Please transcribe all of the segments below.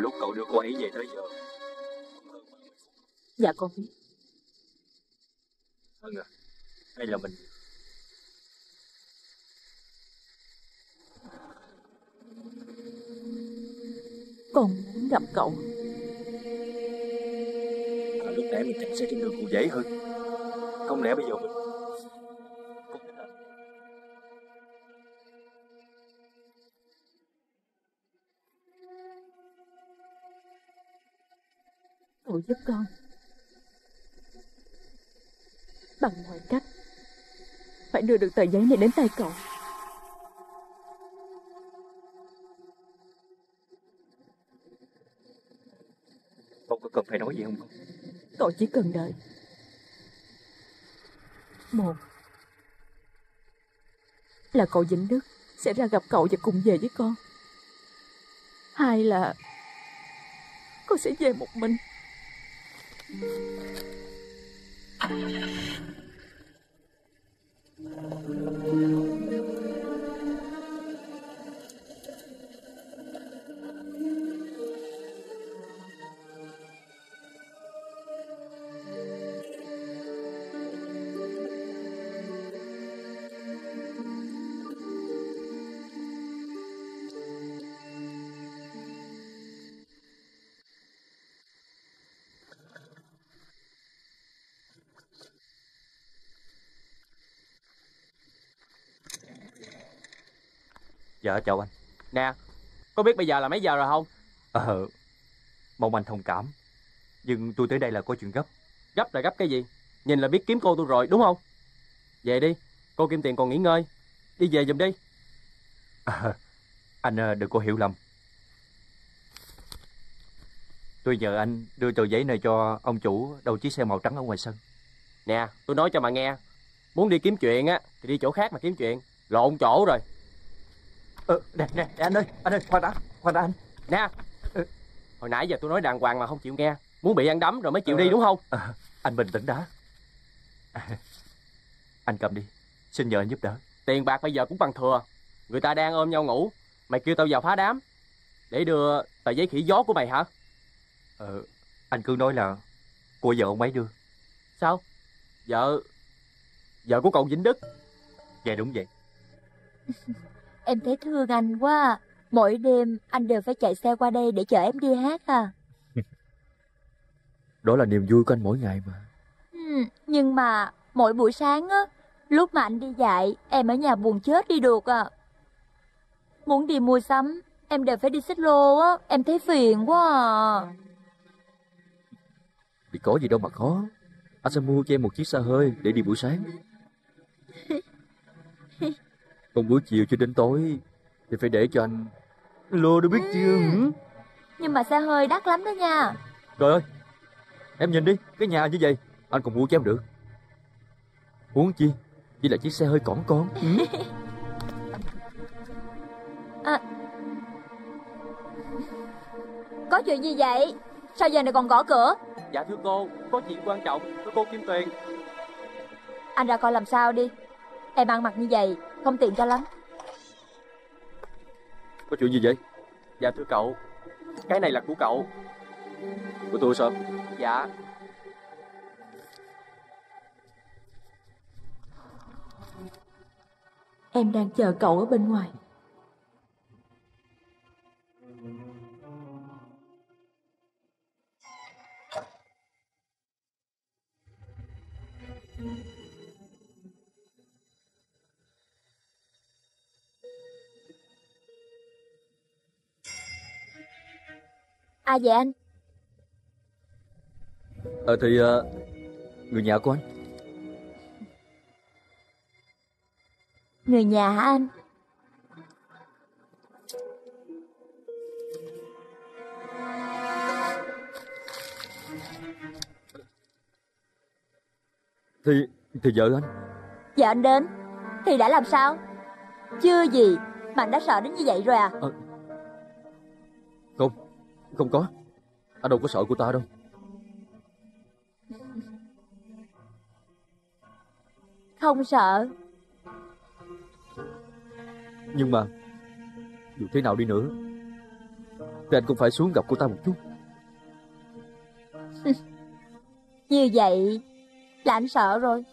lúc cậu đưa cô ấy về tới giờ. Dạ con biết. Hay là mình còn muốn gặp cậu. Lúc nãy mình chạy xe trên đường cũng dễ hơn. Không lẽ bây giờ mình cậu giúp con bằng mọi cách phải đưa được tờ giấy này đến tay cậu. Cậu có cần phải nói gì không? Cậu chỉ cần đợi. Một là cậu Vĩnh Đức sẽ ra gặp cậu và cùng về với con. Hai là con sẽ về một mình. Dạ chào anh. Nè, có biết bây giờ là mấy giờ rồi không? Mong anh thông cảm. Nhưng tôi tới đây là có chuyện gấp. Gấp là gấp cái gì? Nhìn là biết kiếm cô tôi rồi đúng không? Về đi, cô Kim Tuyền còn nghỉ ngơi. Đi về giùm đi. Anh đừng có hiểu lầm. Tôi nhờ anh đưa tờ giấy này cho ông chủ đầu chiếc xe màu trắng ở ngoài sân. Nè, tôi nói cho mà nghe. Muốn đi kiếm chuyện á thì đi chỗ khác mà kiếm chuyện. Lộn chỗ rồi. Nè, anh ơi, khoan đã anh. Nè, hồi nãy giờ tôi nói đàng hoàng mà không chịu nghe. Muốn bị ăn đấm rồi mới chịu đi đúng không? Anh bình tĩnh đã. Anh cầm đi, xin nhờ anh giúp đỡ. Tiền bạc bây giờ cũng bằng thừa. Người ta đang ôm nhau ngủ, mày kêu tao vào phá đám để đưa tờ giấy khỉ gió của mày hả? Anh cứ nói là của vợ ông ấy đưa. Sao? Vợ của cậu Vĩnh Đức. Dạ đúng vậy. Em thấy thương anh quá. Mỗi đêm anh đều phải chạy xe qua đây để chở em đi hát à? Đó là niềm vui của anh mỗi ngày mà. Nhưng mà mỗi buổi sáng á, lúc mà anh đi dạy, em ở nhà buồn chết đi được à. Muốn đi mua sắm, em đều phải đi xích lô á. Em thấy phiền quá à. Thì có gì đâu mà khó. Anh sẽ mua cho em một chiếc xe hơi để đi buổi sáng. Còn buổi chiều cho đến tối thì phải để cho anh lô, đâu biết chưa. Nhưng mà xe hơi đắt lắm đó nha. Trời ơi, em nhìn đi, cái nhà như vậy anh còn mua cho em được. Huống chi chỉ là chiếc xe hơi cỏn con. Có chuyện gì vậy? Sao giờ này còn gõ cửa? Dạ thưa cô, có chuyện quan trọng với cô Kim Tuyền. Anh ra coi làm sao đi. Em ăn mặc như vậy không tiện cho lắm. Có chuyện gì vậy? Dạ thưa cậu, cái này là của cậu. Của tôi sao? Dạ. Em đang chờ cậu ở bên ngoài. Ai vậy anh? Người nhà của anh. Người nhà hả anh? Thì vợ anh. Vợ anh đến thì đã làm sao? Chưa gì mà anh đã sợ đến như vậy rồi à? Không có. Anh đâu có sợ của ta đâu. Không sợ. Nhưng mà dù thế nào đi nữa nên anh cũng phải xuống gặp cô ta một chút. Như vậy là anh sợ rồi.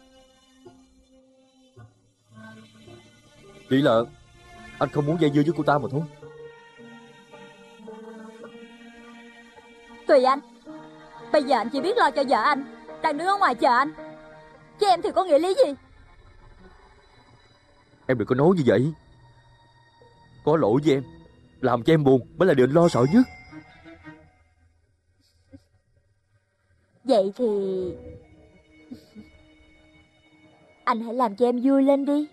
Chỉ là anh không muốn dây dưa với cô ta mà thôi. Tùy anh. Bây giờ anh chỉ biết lo cho vợ anh đang đứng ở ngoài chờ anh, chứ em thì có nghĩa lý gì. Em đừng có nói như vậy. Có lỗi với em, làm cho em buồn mới là điều anh lo sợ nhất. Vậy thì anh hãy làm cho em vui lên đi.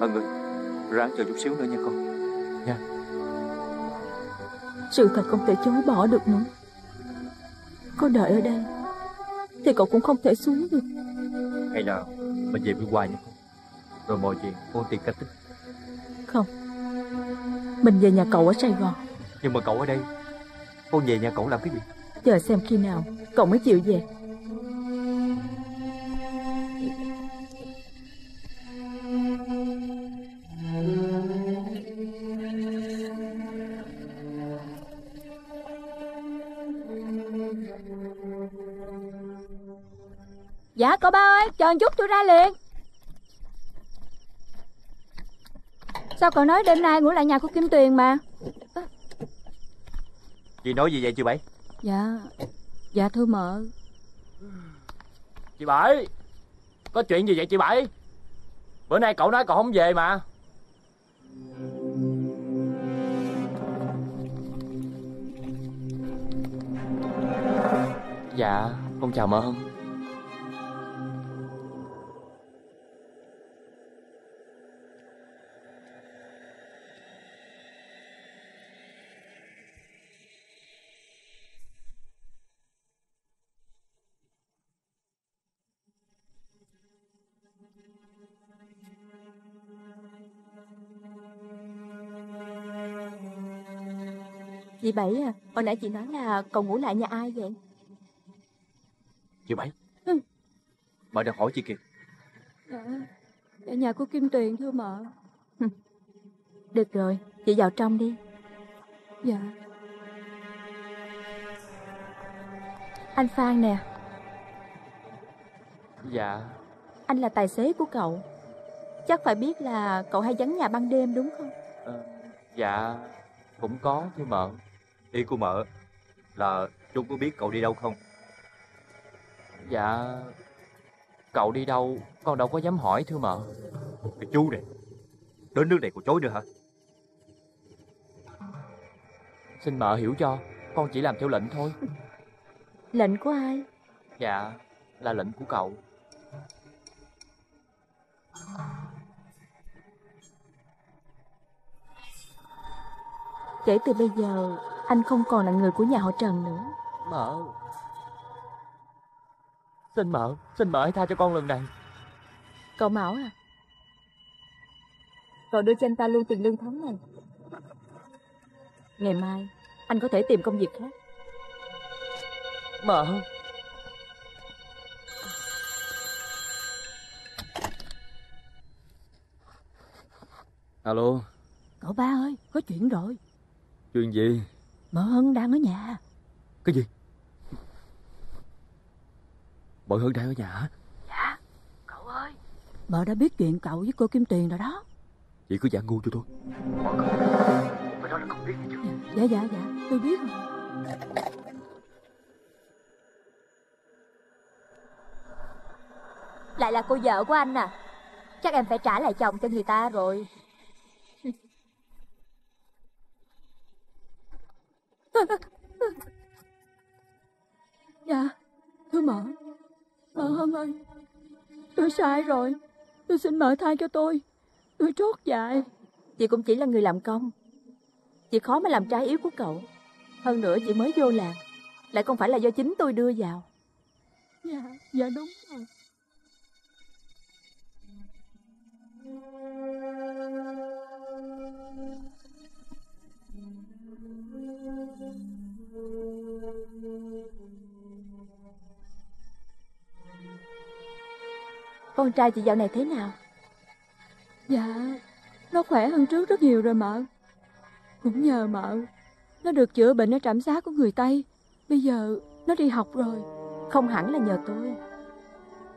Hân ơi, ráng chờ chút xíu nữa nha con. Nha. Sự thật không thể chối bỏ được nữa. Con đợi ở đây thì cậu cũng không thể xuống được. Hay là mình về Biên Hòa nha con, rồi mọi chuyện con tìm cách thức. Không, mình về nhà cậu ở Sài Gòn. Nhưng mà cậu ở đây, con về nhà cậu làm cái gì? Chờ xem khi nào cậu mới chịu về. Dạ cậu Ba ơi, chờ chút tôi ra liền. Sao cậu nói đêm nay ngủ lại nhà của Kim Tuyền mà? Chị nói gì vậy chị Bảy? Dạ thưa mợ. Chị Bảy, có chuyện gì vậy chị Bảy? Bữa nay cậu nói cậu không về mà. Dạ, con chào mợ. Chị Bảy à, hồi nãy chị nói là cậu ngủ lại nhà ai vậy? Chị Bảy? Ừ. Mợ đang hỏi chị kìa. Ở nhà của Kim Tuyền thưa mợ. Được rồi, chị vào trong đi. Dạ. Anh Phan nè. Dạ. Anh là tài xế của cậu, chắc phải biết là cậu hay vắng nhà ban đêm đúng không? Dạ, cũng có thưa mợ. Ý của mợ là chú có biết cậu đi đâu không? Dạ, cậu đi đâu con đâu có dám hỏi thưa mợ. Cái chú này, đến nước này còn chối nữa hả? Xin mợ hiểu cho, con chỉ làm theo lệnh thôi. Lệnh của ai? Dạ, là lệnh của cậu. Kể từ bây giờ anh không còn là người của nhà họ Trần nữa. Mợ, xin mợ hãy tha cho con lần này. Cậu Mão à, cậu đưa cho anh ta luôn tiền lương tháng này. Ngày mai anh có thể tìm công việc khác. Mợ. Alo. Cậu Ba ơi, có chuyện rồi. Chuyện gì? Mợ Hân đang ở nhà. Cái gì? Mợ Hân đang ở nhà hả? Dạ. Cậu ơi, mợ đã biết chuyện cậu với cô Kim Tuyền rồi đó. Chị cứ giả ngu cho tôi. Mợ không biết. Mợ nói là không biết chứ. Dạ, tôi biết rồi. Lại là cô vợ của anh à? Chắc em phải trả lại chồng cho người ta rồi. Dạ, thưa mợ. Mợ Hân ơi, tôi sai rồi. Tôi xin mợ tha cho tôi. Tôi trót dại. Chị cũng chỉ là người làm công, chị khó mà làm trái ý của cậu. Hơn nữa chị mới vô làng, lại không phải là do chính tôi đưa vào. Dạ đúng rồi. Con trai chị dạo này thế nào? Dạ, nó khỏe hơn trước rất nhiều rồi mợ. Cũng nhờ mợ, nó được chữa bệnh ở trạm xá của người Tây. Bây giờ nó đi học rồi. Không hẳn là nhờ tôi,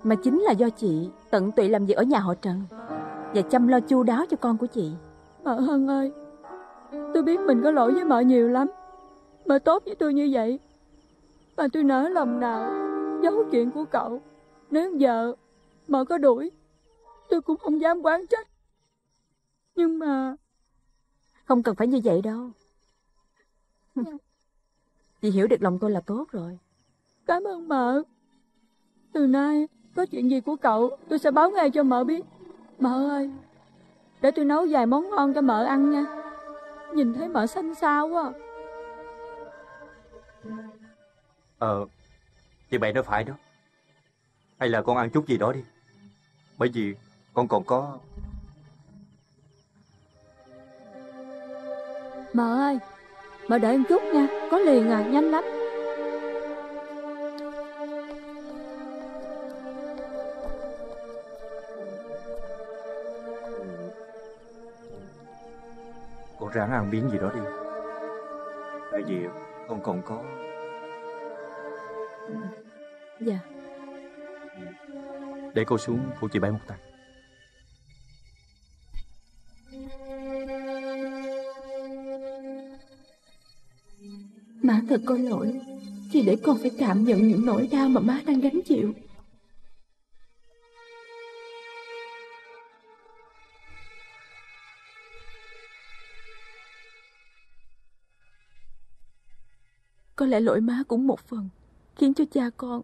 mà chính là do chị tận tụy làm việc ở nhà họ Trần và chăm lo chu đáo cho con của chị. Mợ Hân ơi, tôi biết mình có lỗi với mợ nhiều lắm. Mợ tốt với tôi như vậy mà tôi nỡ lòng nào giấu chuyện của cậu. Nếu giờ mợ có đuổi, tôi cũng không dám oán trách. Nhưng mà không cần phải như vậy đâu. Chị hiểu được lòng tôi là tốt rồi. Cảm ơn mợ. Từ nay có chuyện gì của cậu tôi sẽ báo ngay cho mợ biết. Mợ ơi, để tôi nấu vài món ngon cho mợ ăn nha. Nhìn thấy mợ xanh xao quá. Chị Bảy nói phải đó. Hay là con ăn chút gì đó đi, bởi vì con còn có... Mợ ơi, mợ đợi một chút nha, có liền à, nhanh lắm. Con ráng ăn miếng gì đó đi, bởi vì con còn có... Dạ. Để cô xuống phụ chị Bảy một tay. Má thật có lỗi khi để con phải cảm nhận những nỗi đau mà má đang gánh chịu. Có lẽ lỗi má cũng một phần khiến cho cha con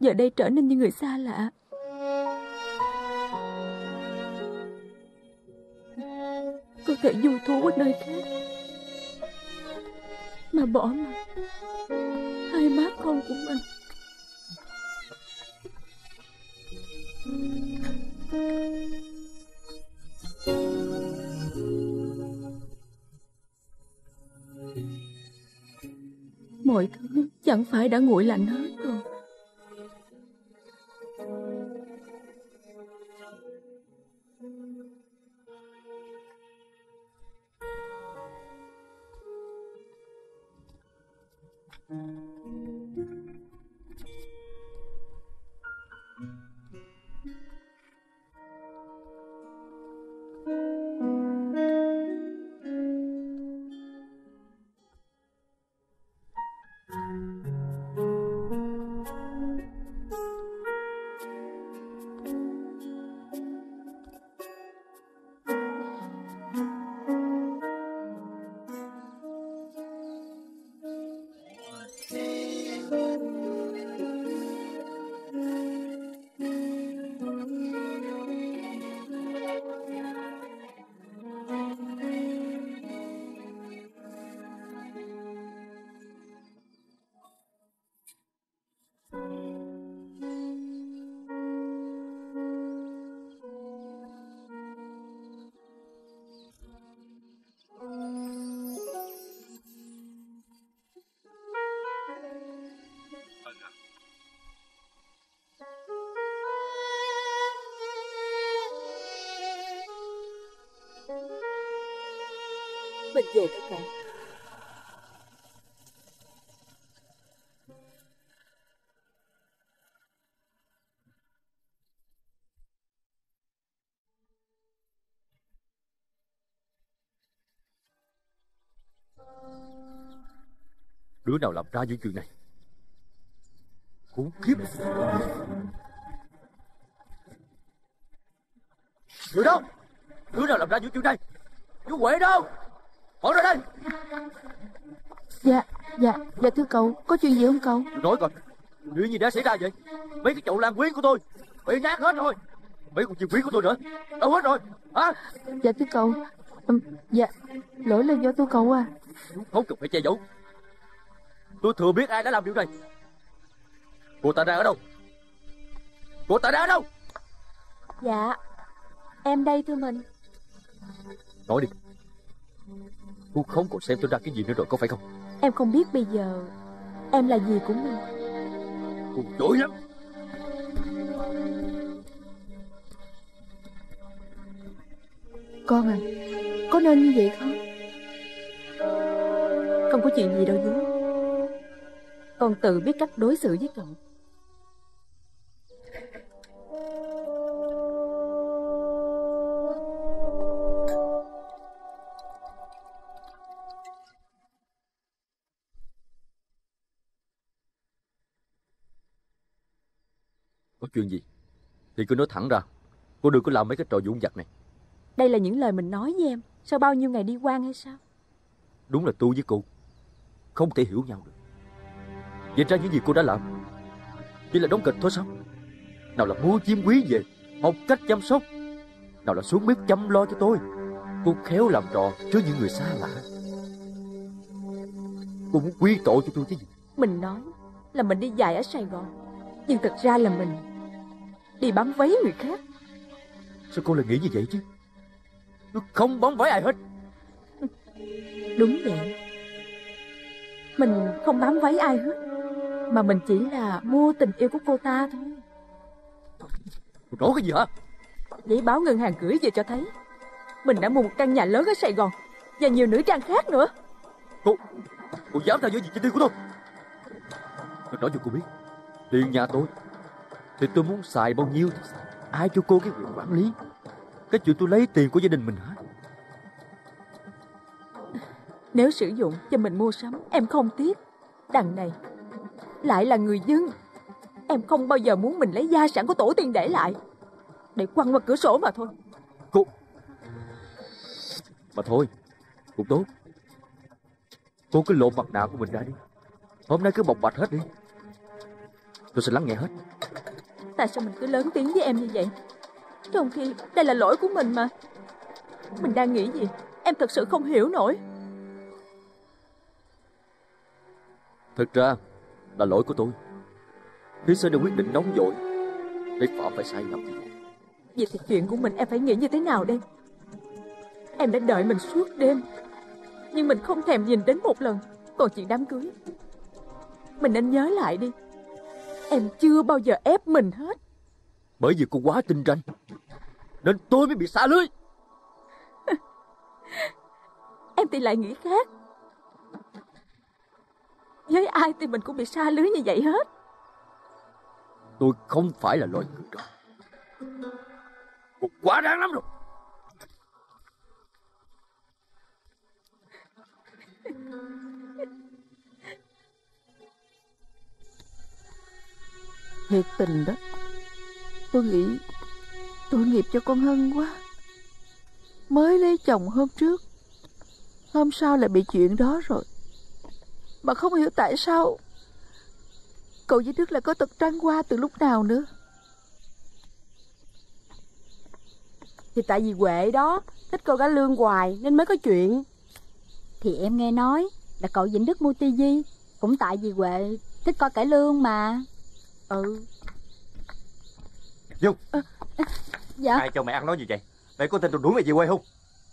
giờ đây trở nên như người xa lạ. Có thể du thú ở nơi khác mà bỏ mặt hai má con của mình. Mọi thứ chẳng phải đã nguội lạnh hết rồi. Mình về thôi mẹ. Đứa nào làm ra những chuyện này khủng khiếp. Người đâu? Đứa nào làm ra những chuyện này? Chú Huệ đâu? Bỏ ra đây. Dạ thưa cậu, có chuyện gì không cậu? Tôi nói coi, chuyện gì đã xảy ra vậy? Mấy cái chậu lan quyến của tôi bị nát hết rồi. Mấy con chim quý của tôi nữa đâu hết rồi hả? Dạ thưa cậu, dạ lỗi là do tôi cậu à. Không cần phải che giấu, tôi thừa biết ai đã làm điều này. Cô ta đang ở đâu? Cô ta đang ở đâu? Dạ em đây thưa mình. Nói đi. Cô không còn xem tôi ra cái gì nữa rồi có phải không? Em không biết bây giờ em là gì của mình. Cô dối lắm. Con à, có nên như vậy không? Không có chuyện gì đâu Vũ. Con tự biết cách đối xử với cậu. Có chuyện gì thì cứ nói thẳng ra. Cô đừng có làm mấy cái trò dũng dặt này. Đây là những lời mình nói với em sau bao nhiêu ngày đi quan hay sao? Đúng là tôi với cô không thể hiểu nhau được. Vậy ra những gì cô đã làm chỉ là đóng kịch thôi sao? Nào là mua chiếm quý về, học cách chăm sóc, nào là xuống bếp chăm lo cho tôi. Cô khéo làm trò trước những người xa lạ. Cô muốn quy tội cho tôi chứ gì? Mình nói là mình đi dạy ở Sài Gòn, nhưng thật ra là mình đi bám váy người khác. Sao cô lại nghĩ như vậy chứ? Tôi không bám váy ai hết. Đúng vậy, mình không bám váy ai hết, mà mình chỉ là mua tình yêu của cô ta thôi. Cô nói cái gì hả? Giấy báo ngân hàng gửi về cho thấy mình đã mua một căn nhà lớn ở Sài Gòn và nhiều nữ trang khác nữa. Cô dám theo dõi gì chi tiêu của tôi nói cho cô biết. Tiền nhà tôi thì tôi muốn xài bao nhiêu thì xài. Ai cho cô cái quyền quản lý? Cái chuyện tôi lấy tiền của gia đình mình hả? Nếu sử dụng cho mình mua sắm, em không tiếc. Đằng này lại là người dân. Em không bao giờ muốn mình lấy gia sản của tổ tiên để lại để quăng qua cửa sổ mà thôi. Cô mà thôi, cũng tốt. Cô cứ lộ mặt nạ của mình ra đi. Hôm nay cứ bộc bạch hết đi, tôi sẽ lắng nghe hết. Tại sao mình cứ lớn tiếng với em như vậy, trong khi đây là lỗi của mình mà? Mình đang nghĩ gì em thật sự không hiểu nổi. Thực ra là lỗi của tôi khi sẽ được quyết định nóng vội để phạm phải sai lầm. Vậy thì chuyện của mình em phải nghĩ như thế nào đây? Em đã đợi mình suốt đêm, nhưng mình không thèm nhìn đến một lần. Còn chuyện đám cưới, mình nên nhớ lại đi. Em chưa bao giờ ép mình hết. Bởi vì cô quá tinh ranh nên tôi mới bị xa lưới. Em thì lại nghĩ khác. Với ai thì mình cũng bị xa lưới như vậy hết. Tôi không phải là loài người đó. Cô quá đáng lắm rồi. Thiệt tình đó, tôi nghĩ tội nghiệp cho con Hân quá. Mới lấy chồng hôm trước, hôm sau lại bị chuyện đó rồi. Mà không hiểu tại sao cậu với Đức lại có tật trăng hoa từ lúc nào nữa. Thì tại vì Huệ đó thích cô gái lương hoài nên mới có chuyện. Thì em nghe nói là cậu Vĩnh Đức mua tivi cũng tại vì Huệ thích coi cải lương mà. Ừ. Dung dạ. Ai cho mày ăn nói như vậy? Mày có tin tao đuổi mày về quê không?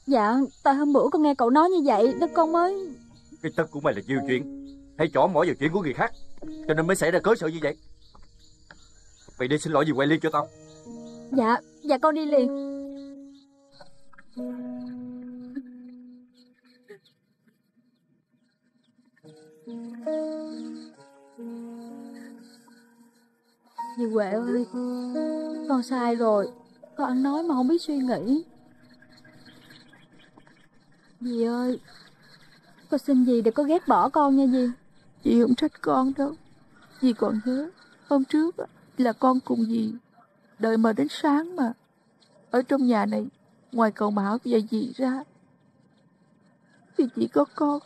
Dạ, tại hôm bữa con nghe cậu nói như vậy đó con mới. Cái tâm của mày là nhiều chuyện, hay chỏ mỏ vào chuyện của người khác, cho nên mới xảy ra cớ sự như vậy. Mày đi xin lỗi gì quay liền cho tao. Dạ, dạ con đi liền. Dì Huệ ơi, con sai rồi. Con ăn nói mà không biết suy nghĩ. Dì ơi, con xin dì đừng có ghét bỏ con nha dì. Dì không trách con đâu. Dì còn nhớ hôm trước là con cùng dì đợi mà đến sáng mà. Ở trong nhà này, ngoài cậu Mão và dì ra thì chỉ có con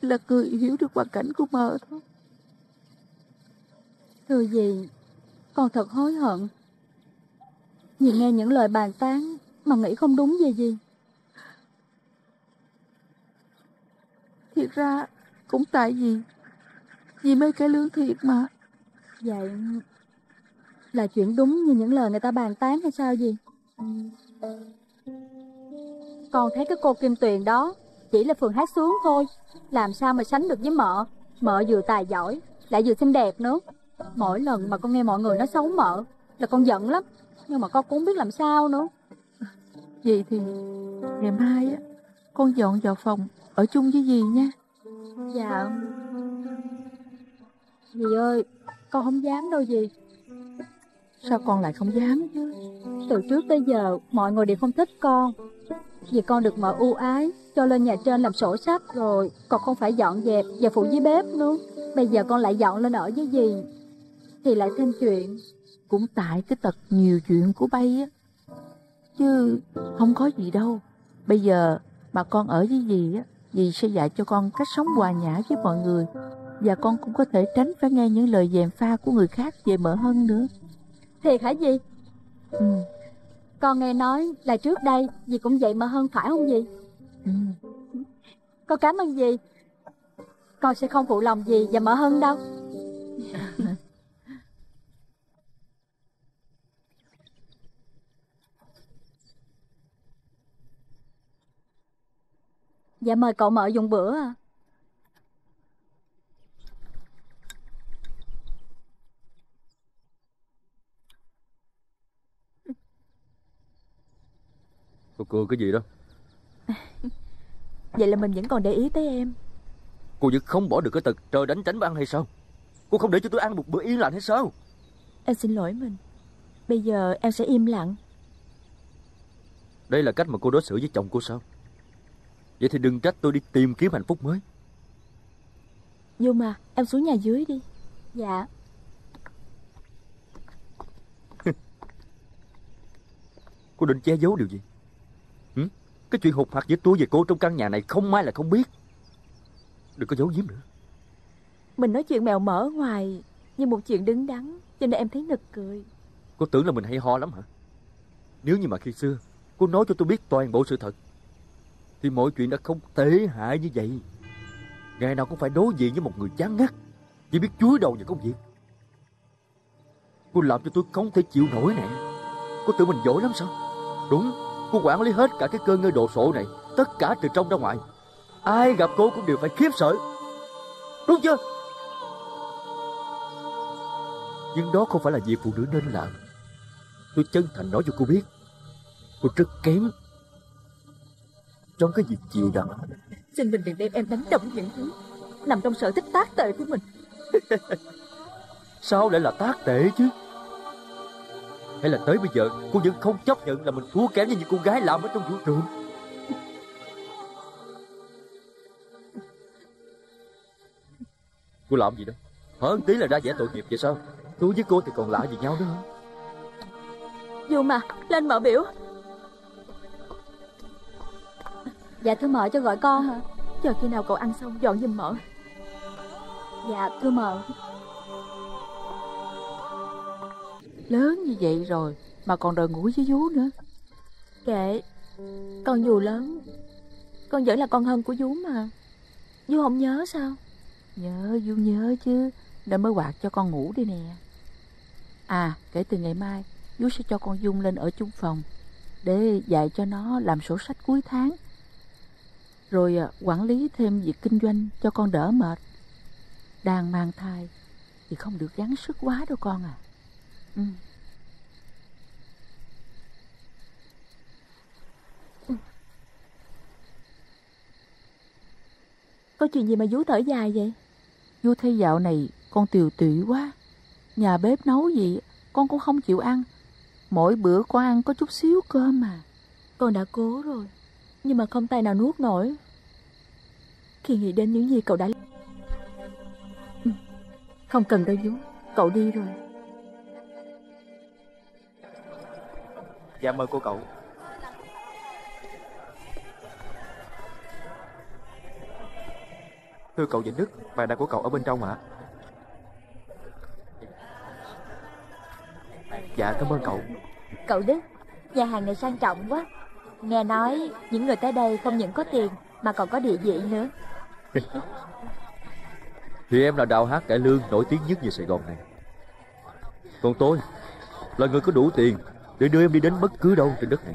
là người hiểu được hoàn cảnh của mợ thôi. Thưa dì, con thật hối hận. Dì nghe những lời bàn tán mà nghĩ không đúng về dì. Thiệt ra cũng tại vì dì mê cải lương thiệt mà. Vậy là chuyện đúng như những lời người ta bàn tán hay sao dì? Con thấy cái cô Kim Tuyền đó chỉ là phường hát xuống thôi, làm sao mà sánh được với mợ. Mợ vừa tài giỏi lại vừa xinh đẹp nữa. Mỗi lần mà con nghe mọi người nói xấu mợ là con giận lắm, nhưng mà con cũng không biết làm sao nữa. Dì thì Ngày mai á, con dọn vào phòng ở chung với dì nha. Dạ. Dì ơi, con không dám đâu dì. Sao con lại không dám chứ? Từ trước tới giờ mọi người đều không thích con. Vì con được mợ ưu ái cho lên nhà trên làm sổ sách rồi, còn con phải dọn dẹp và phụ với bếp nữa. Bây giờ con lại dọn lên ở với dì thì lại thêm chuyện. Cũng tại cái tật nhiều chuyện của bay á, chứ không có gì đâu. Bây giờ mà con ở với dì á, dì sẽ dạy cho con cách sống hòa nhã với mọi người, và con cũng có thể tránh phải nghe những lời gièm pha của người khác về mợ Hân nữa. Thiệt hả dì? Ừ. Con nghe nói là trước đây dì cũng dạy mợ Hân phải không dì? Ừ. Con cảm ơn dì. Con sẽ không phụ lòng dì và mợ Hân đâu. Dạ mời cậu mợ dùng bữa à. Cô cười cái gì đó? Vậy là mình vẫn còn để ý tới em. Cô vẫn không bỏ được cái tật trời đánh tránh ăn hay sao? Cô không để cho tôi ăn một bữa yên lành hay sao? Em xin lỗi mình. Bây giờ em sẽ im lặng. Đây là cách mà cô đối xử với chồng cô sao? Vậy thì đừng trách tôi đi tìm kiếm hạnh phúc mới. Dung à, em xuống nhà dưới đi. Dạ. Cô định che giấu điều gì? Cái chuyện hụt hạc giữa tôi và cô trong căn nhà này không ai là không biết. Đừng có giấu giếm nữa. Mình nói chuyện mèo mỡ ngoài như một chuyện đứng đắn, cho nên em thấy nực cười. Cô tưởng là mình hay ho lắm hả? Nếu như mà khi xưa cô nói cho tôi biết toàn bộ sự thật thì mọi chuyện đã không tệ hại như vậy. Ngày nào cũng phải đối diện với một người chán ngắt, chỉ biết chúi đầu vào công việc. Cô làm cho tôi không thể chịu nổi nè. Cô tưởng mình giỏi lắm sao? Đúng, cô quản lý hết cả cái cơ ngơi đồ sộ này, tất cả từ trong ra ngoài. Ai gặp cô cũng đều phải khiếp sợ, đúng chưa? Nhưng đó không phải là việc phụ nữ nên làm. Tôi chân thành nói cho cô biết, cô rất kém trong cái việc chịu đựng. Xin mình đừng đem em đánh động những thứ nằm trong sở thích tác tệ của mình. Sao lại là tác tệ chứ? Hay là tới bây giờ cô vẫn không chấp nhận là mình thua kém với những cô gái làm ở trong vũ trường? Cô làm gì đó? Hơn tí là ra vẻ tội nghiệp vậy sao? Tôi với cô thì còn lạ gì nhau nữa không? Dù mà, lên mở biểu. Dạ thưa mợ, cho gọi con hả? Chờ khi nào cậu ăn xong dọn giùm mợ. Dạ thưa mợ. Lớn như vậy rồi mà còn đòi ngủ với vú nữa. Kệ, con dù lớn con vẫn là con Hân của vú mà. Vú không nhớ sao? Nhớ, vú nhớ chứ. Nên mới quạt cho con ngủ đi nè. À, kể từ ngày mai vú sẽ cho con Dung lên ở chung phòng để dạy cho nó làm sổ sách cuối tháng, rồi quản lý thêm việc kinh doanh cho con đỡ mệt. Đang mang thai thì không được gắng sức quá đâu con à. Ừ. Có chuyện gì mà vú thở dài vậy? Vú thấy dạo này con tiều tụy quá. Nhà bếp nấu gì con cũng không chịu ăn. Mỗi bữa con ăn có chút xíu cơm mà. Con đã cố rồi nhưng mà không tay nào nuốt nổi. Khi nghĩ đến những gì cậu đã... Không cần đâu vú, cậu đi rồi. Dạ mời cô cậu. Thưa cậu Vĩnh Đức, bàn đạp của cậu ở bên trong ạ. Dạ cảm ơn cậu. Cậu Đức, nhà hàng này sang trọng quá. Nghe nói những người tới đây không những có tiền mà còn có địa vị nữa. Thì em là đạo hát cải lương nổi tiếng nhất về Sài Gòn này. Còn tôi là người có đủ tiền để đưa em đi đến bất cứ đâu trên đất này.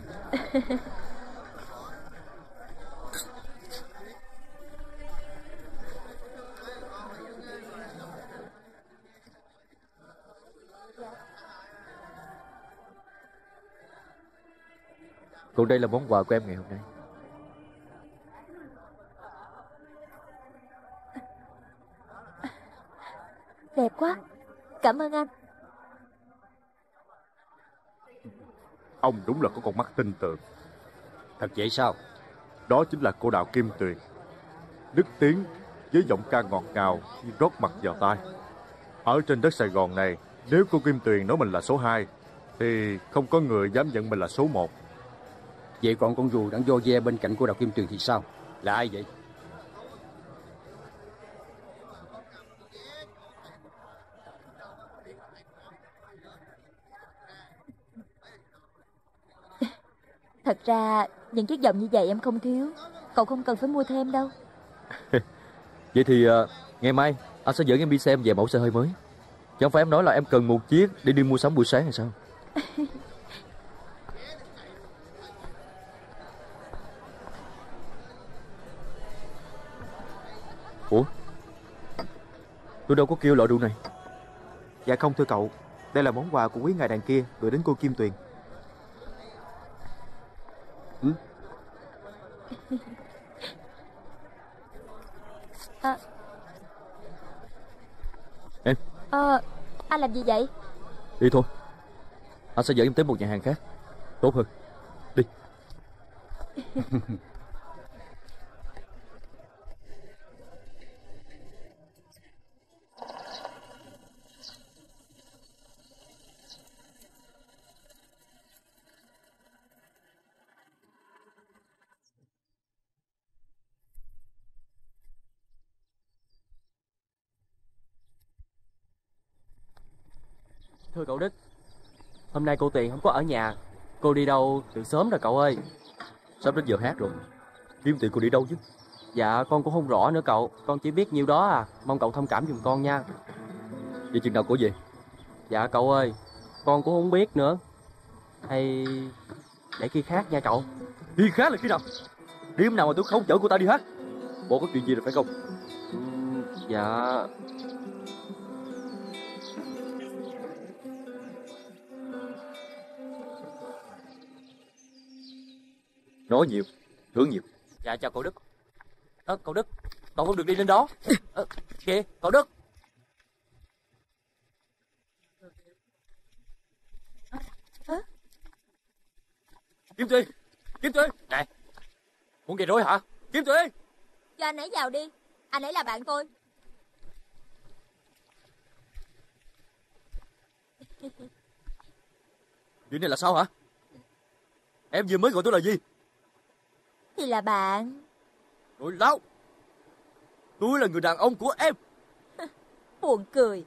Còn đây là món quà của em ngày hôm nay. đẹp quá. Cảm ơn anh. Ông đúng là có con mắt tin tưởng. Thật vậy sao? Đó chính là cô đào Kim Tuyền, đức tiếng với giọng ca ngọt ngào rót mặt vào tai. Ở trên đất Sài Gòn này, nếu cô Kim Tuyền nói mình là số 2 thì không có người dám nhận mình là số 1. Vậy còn con rùa đang vô ve bên cạnh cô đào Kim Tuyền thì sao? Là ai vậy? Thật ra những chiếc vòng như vậy em không thiếu, cậu không cần phải mua thêm đâu. Vậy thì ngày mai anh sẽ dẫn em đi xem về mẫu xe hơi mới. Chẳng phải em nói là em cần một chiếc để đi mua sắm buổi sáng hay sao? Ủa, tôi đâu có kêu loại rượu này. Dạ không thưa cậu, đây là món quà của quý ngài đàn kia gửi đến cô Kim Tuyền. Em anh làm gì vậy? Đi thôi, anh sẽ dẫn em tới một nhà hàng khác tốt hơn. Đi. Thưa cậu Đức, hôm nay cô Tuyền không có ở nhà. Cô đi đâu từ sớm rồi cậu ơi? Sắp đến giờ hát rồi. Kim Tuyền cô đi đâu chứ? Dạ con cũng không rõ nữa cậu. Con chỉ biết nhiêu đó à. Mong cậu thông cảm giùm con nha. Vậy chừng nào cô về? Dạ cậu ơi, con cũng không biết nữa. Hay để khi khác nha cậu. Khi khác là khi nào? Điểm nào mà tôi không chở cô ta đi hát? Bộ có chuyện gì rồi phải không? Dạ nói nhiều, hưởng nhiều. Dạ chào cậu Đức. Cậu Đức, cậu không được đi lên đó. Kìa, cậu Đức. Kim Tuyền, Kim Tuyền. Này, muốn gây rối hả? Kim Tuyền. Cho anh ấy vào đi, anh ấy là bạn tôi. Chuyện này là sao hả? Em vừa mới gọi tôi là gì? Thì là bạn. Nói láo. Tôi là người đàn ông của em. Buồn cười.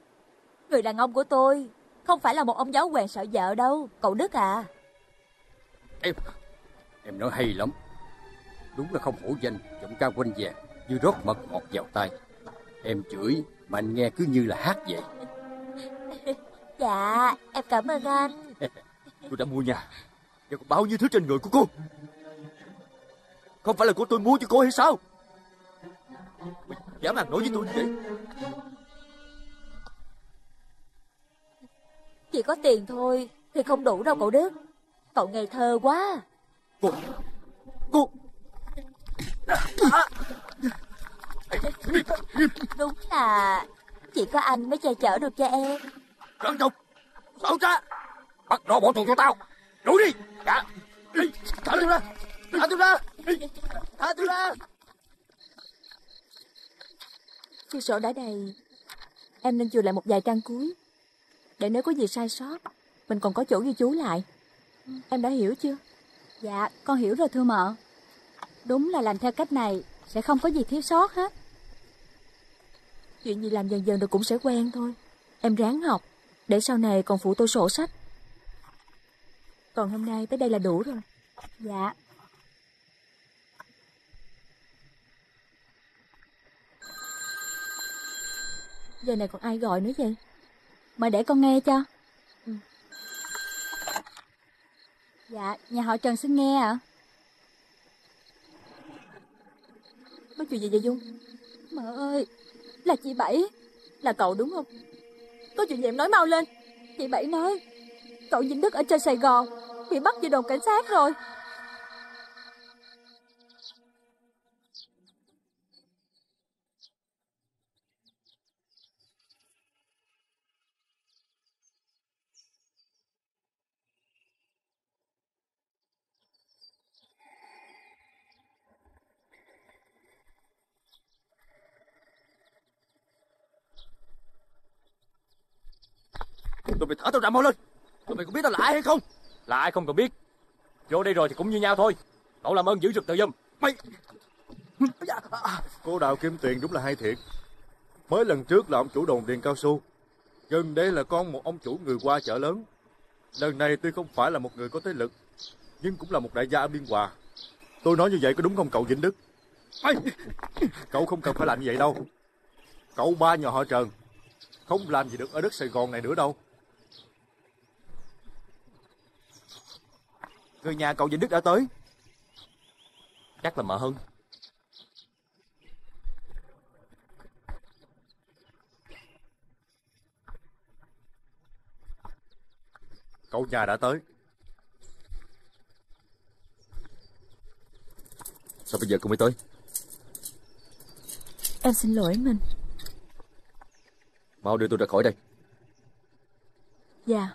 Người đàn ông của tôi không phải là một ông giáo hoàng sợ vợ đâu cậu Đức à. Em nói hay lắm. Đúng là không hổ danh, giọng ca quanh về như rót mật ngọt vào tai. Em chửi mà anh nghe cứ như là hát vậy. Dạ em cảm ơn anh. Tôi đã mua nhà và còn bao nhiêu thứ trên người của cô. Không phải là của tôi mua cho cô hay sao? Mày dám ăn nói với tôi như vậy? Chỉ có tiền thôi thì không đủ đâu cậu Đức. Cậu ngây thơ quá. Cô đúng là chỉ có anh mới che chở được cho em. Rắn độc, xấu xa, bắt nó bỏ tù cho tao. Đuổi đi. Dạ. Thả tôi ra. Thả tôi ra. Thả tôi ra. Chiếc sổ đã đầy, em nên chừa lại một vài trang cuối để nếu có gì sai sót mình còn có chỗ ghi chú lại. Em đã hiểu chưa? Dạ con hiểu rồi thưa mợ. Đúng là làm theo cách này sẽ không có gì thiếu sót hết. Chuyện gì làm dần dần rồi cũng sẽ quen thôi. Em ráng học để sau này còn phụ tôi sổ sách. Còn hôm nay tới đây là đủ rồi. Dạ. Giờ này còn ai gọi nữa vậy? Mà để con nghe cho. Dạ, nhà họ Trần xin nghe ạ. Có chuyện gì vậy Dung? Mợ ơi, là chị Bảy. Là cậu đúng không? Có chuyện gì em nói mau lên. Chị Bảy nói cậu Vĩnh Đức ở trên Sài Gòn bị bắt về đồn cảnh sát rồi. Tụi mày thả tao ra mau lên. Tụi mày cũng biết tao là ai hay không? Là ai không cần biết. Vô đây rồi thì cũng như nhau thôi. Cậu làm ơn giữ rực tự giùm. Mày. Cô Đào Kim Tuyền đúng là hay thiệt. Mới lần trước là ông chủ đồn điền cao su, gần đây là con một ông chủ người qua chợ lớn. Lần này tuy không phải là một người có thế lực, nhưng cũng là một đại gia ở Biên Hòa. Tôi nói như vậy có đúng không cậu Vĩnh Đức? Cậu không cần phải làm như vậy đâu. Cậu ba nhà họ Trần không làm gì được ở đất Sài Gòn này nữa đâu. Người nhà cậu Vĩnh Đức đã tới. Chắc là mợ Hưng. Cậu nhà đã tới. Sao bây giờ cậu mới tới? Em xin lỗi mình. Mau đưa tôi ra khỏi đây. Dạ.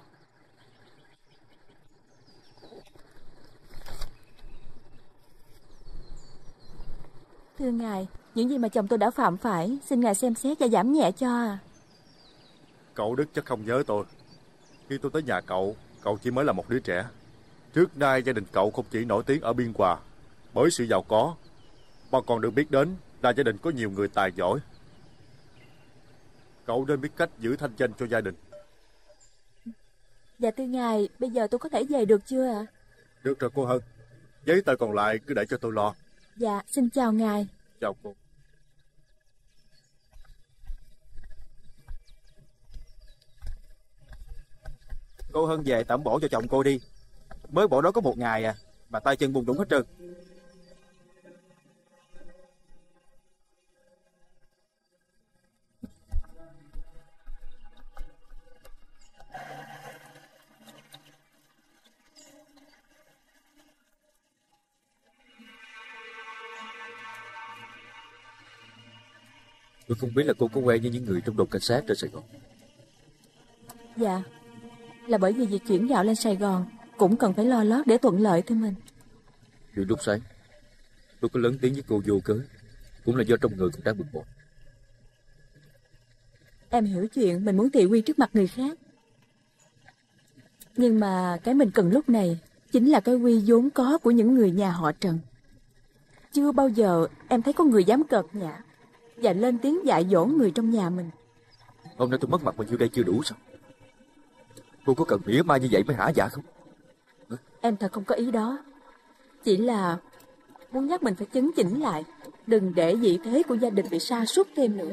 Thưa ngài, những gì mà chồng tôi đã phạm phải, xin ngài xem xét và giảm nhẹ cho. Cậu Đức chắc không nhớ tôi. Khi tôi tới nhà cậu, cậu chỉ mới là một đứa trẻ. Trước nay gia đình cậu không chỉ nổi tiếng ở Biên Hòa bởi sự giàu có, mà còn được biết đến là gia đình có nhiều người tài giỏi. Cậu nên biết cách giữ thanh danh cho gia đình. Dạ thưa ngài, bây giờ tôi có thể về được chưa ạ? Được rồi cô Hân, giấy tờ còn lại cứ để cho tôi lo. Dạ, xin chào ngài. Chào cô. Cô Hân về tẩm bổ cho chồng cô đi. Mới bộ đó có một ngày à, mà tay chân bùng rủng hết trơn. Tôi không biết là cô có quen với những người trong đồn cảnh sát trên Sài Gòn. Dạ, là bởi vì việc chuyển gạo lên Sài Gòn cũng cần phải lo lót để thuận lợi thôi mình. Chuyện lúc sáng tôi có lớn tiếng với cô vô cớ, cũng là do trong người cũng đang bực bội. Em hiểu chuyện mình muốn thị uy trước mặt người khác, nhưng mà cái mình cần lúc này chính là cái uy vốn có của những người nhà họ Trần. Chưa bao giờ em thấy có người dám cợt nhã và lên tiếng dạy dỗ người trong nhà mình. Hôm nay tôi mất mặt mình vô đây chưa đủ sao? Cô có cần mỉa mai như vậy mới hả dạ không? Em thật không có ý đó. Chỉ là muốn nhắc mình phải chấn chỉnh lại, đừng để vị thế của gia đình bị sa sút thêm nữa.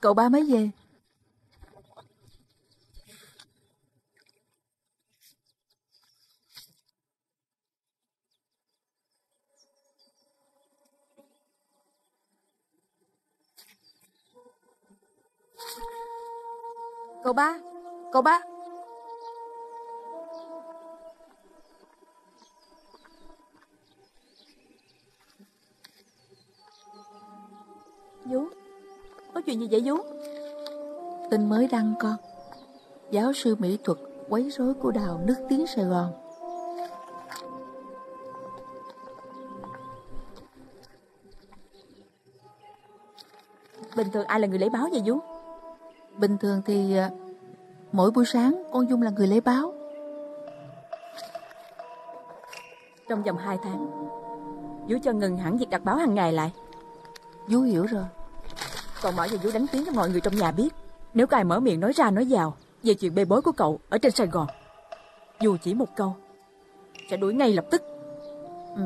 Cậu ba mới về. Cậu ba, cậu ba. Vú, có chuyện gì vậy Vú? Tin mới đăng con. Giáo sư mỹ thuật quấy rối cô Đào nức tiếng Sài Gòn. Bình thường ai là người lấy báo vậy Vú? Bình thường thì mỗi buổi sáng con Dung là người lấy báo. Trong vòng 2 tháng, Vú cho ngừng hẳn việc đặt báo hàng ngày lại. Vú hiểu rồi. Còn mỗi giờ Vú đánh tiếng cho mọi người trong nhà biết. Nếu ai mở miệng nói ra nói vào về chuyện bê bối của cậu ở trên Sài Gòn, dù chỉ một câu, sẽ đuổi ngay lập tức. Ừ.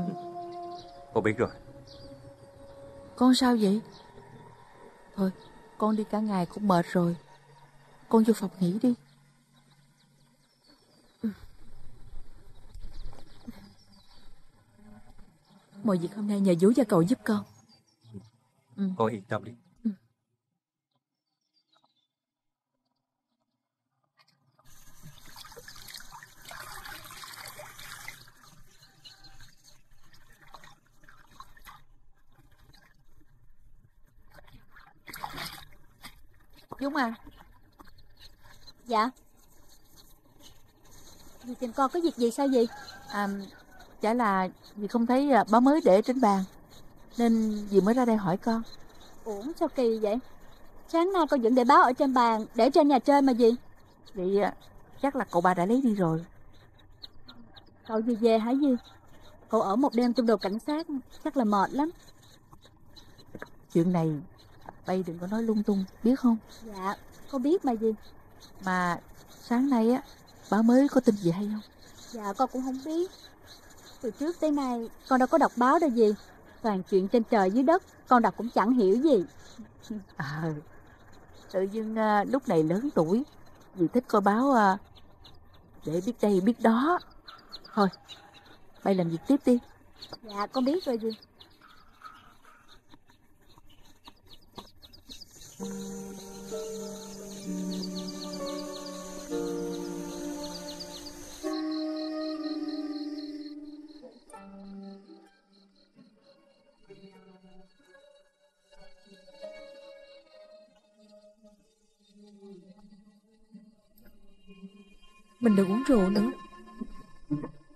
Con biết rồi. Con sao vậy? Thôi, con đi cả ngày cũng mệt rồi. Con vô phòng nghỉ đi. Ừ. Mọi việc hôm nay nhờ Vú và cậu giúp con. Ừ. Con yên tâm đi. Dũng à. Dạ. Dì tìm con có việc gì sao dì? À, chả là dì không thấy báo mới để trên bàn nên dì mới ra đây hỏi con. Ủa sao kỳ vậy? Sáng nay con vẫn để báo ở trên bàn, để trên nhà trên mà dì. Vậy chắc là cậu bà đã lấy đi rồi. Cậu dì về hả dì? Cậu ở một đêm trong đồ cảnh sát chắc là mệt lắm. Chuyện này bay đừng có nói lung tung, biết không? Dạ, con biết mà dì. Mà sáng nay á, báo mới có tin gì hay không? Dạ, con cũng không biết. Từ trước tới nay, con đâu có đọc báo đâu dì. Toàn chuyện trên trời dưới đất, con đọc cũng chẳng hiểu gì. À, tự dưng lúc này lớn tuổi, dì thích coi báo để biết đây biết đó. Thôi, bay làm việc tiếp đi. Dạ, con biết rồi dì. Mình đừng uống rượu nữa,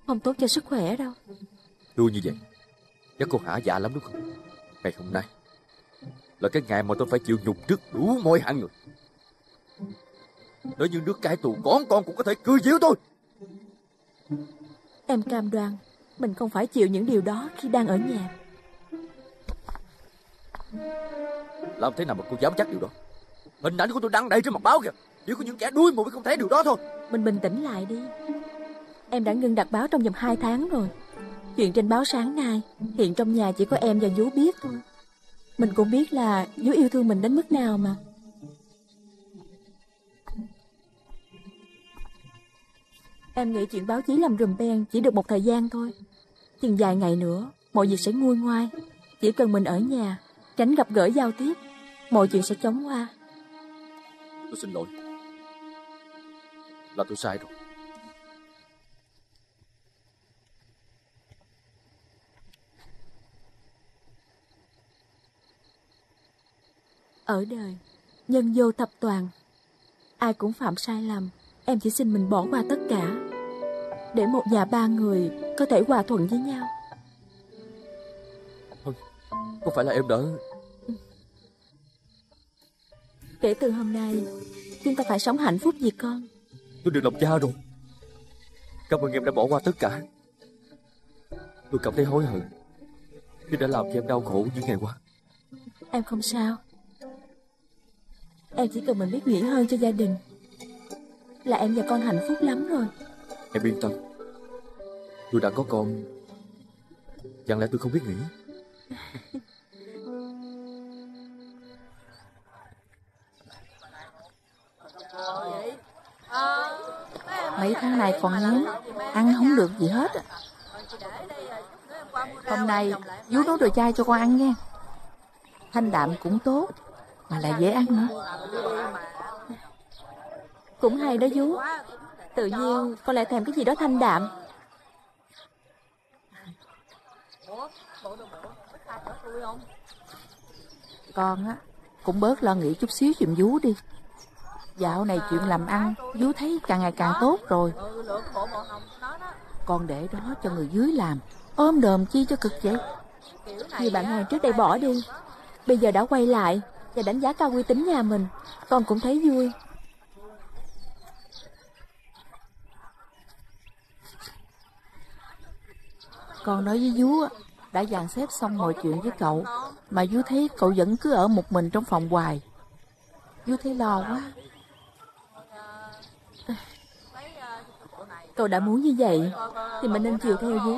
không tốt cho sức khỏe đâu. Tôi như vậy chắc cô hả dạ lắm đúng không? Ngày hôm nay là cái ngày mà tôi phải chịu nhục trước đủ mọi hạng người. Nếu như nước cai tù có con cũng có thể cười giễu tôi. Em cam đoan mình không phải chịu những điều đó khi đang ở nhà. Làm thế nào mà cô dám chắc điều đó? Hình ảnh của tôi đăng đầy trên mặt báo kìa. Chỉ có những kẻ đuối mà mới không thấy điều đó thôi. Mình bình tĩnh lại đi. Em đã ngừng đặt báo trong vòng 2 tháng rồi. Chuyện trên báo sáng nay hiện trong nhà chỉ có em và Vũ biết thôi. Mình cũng biết là Vũ yêu thương mình đến mức nào mà. Em nghĩ chuyện báo chí làm rùm beng chỉ được một thời gian thôi. Chừng vài ngày nữa mọi việc sẽ nguôi ngoai. Chỉ cần mình ở nhà, tránh gặp gỡ giao tiếp, mọi chuyện sẽ chóng qua. Tôi xin lỗi, là tôi sai rồi. Ở đời nhân vô thập toàn, ai cũng phạm sai lầm. Em chỉ xin mình bỏ qua tất cả, để một nhà 3 người có thể hòa thuận với nhau. Thôi, có phải là em đỡ. Kể từ hôm nay chúng ta phải sống hạnh phúc gì con. Tôi được làm cha rồi. Cảm ơn em đã bỏ qua tất cả. Tôi cảm thấy hối hận khi đã làm cho em đau khổ những ngày qua. Em không sao. Em chỉ cần mình biết nghĩ hơn cho gia đình là em và con hạnh phúc lắm rồi. Em yên tâm, tôi đã có con, chẳng lẽ tôi không biết nghĩ. Mấy tháng này còn ngán, ăn không được gì hết. Hôm nay Vú nấu đồ chay cho con ăn nha. Thanh đạm cũng tốt, mà lại dễ ăn nữa. Cũng hay đó Vú. Tự nhiên con lại thèm cái gì đó thanh đạm. Con á cũng bớt lo nghĩ chút xíu giùm Vú đi. Dạo này chuyện làm ăn Vú thấy càng ngày càng tốt rồi. Con để đó cho người dưới làm, ôm đồm chi cho cực vậy. Nhiều bạn hàng trước đây bỏ đi, bây giờ đã quay lại và đánh giá cao uy tín nhà mình. Con cũng thấy vui. Con nói với Vú đã dàn xếp xong mọi chuyện với cậu, mà Vú thấy cậu vẫn cứ ở một mình trong phòng hoài. Vú thấy lo quá. Cậu đã muốn như vậy thì mình nên chiều theo Vú.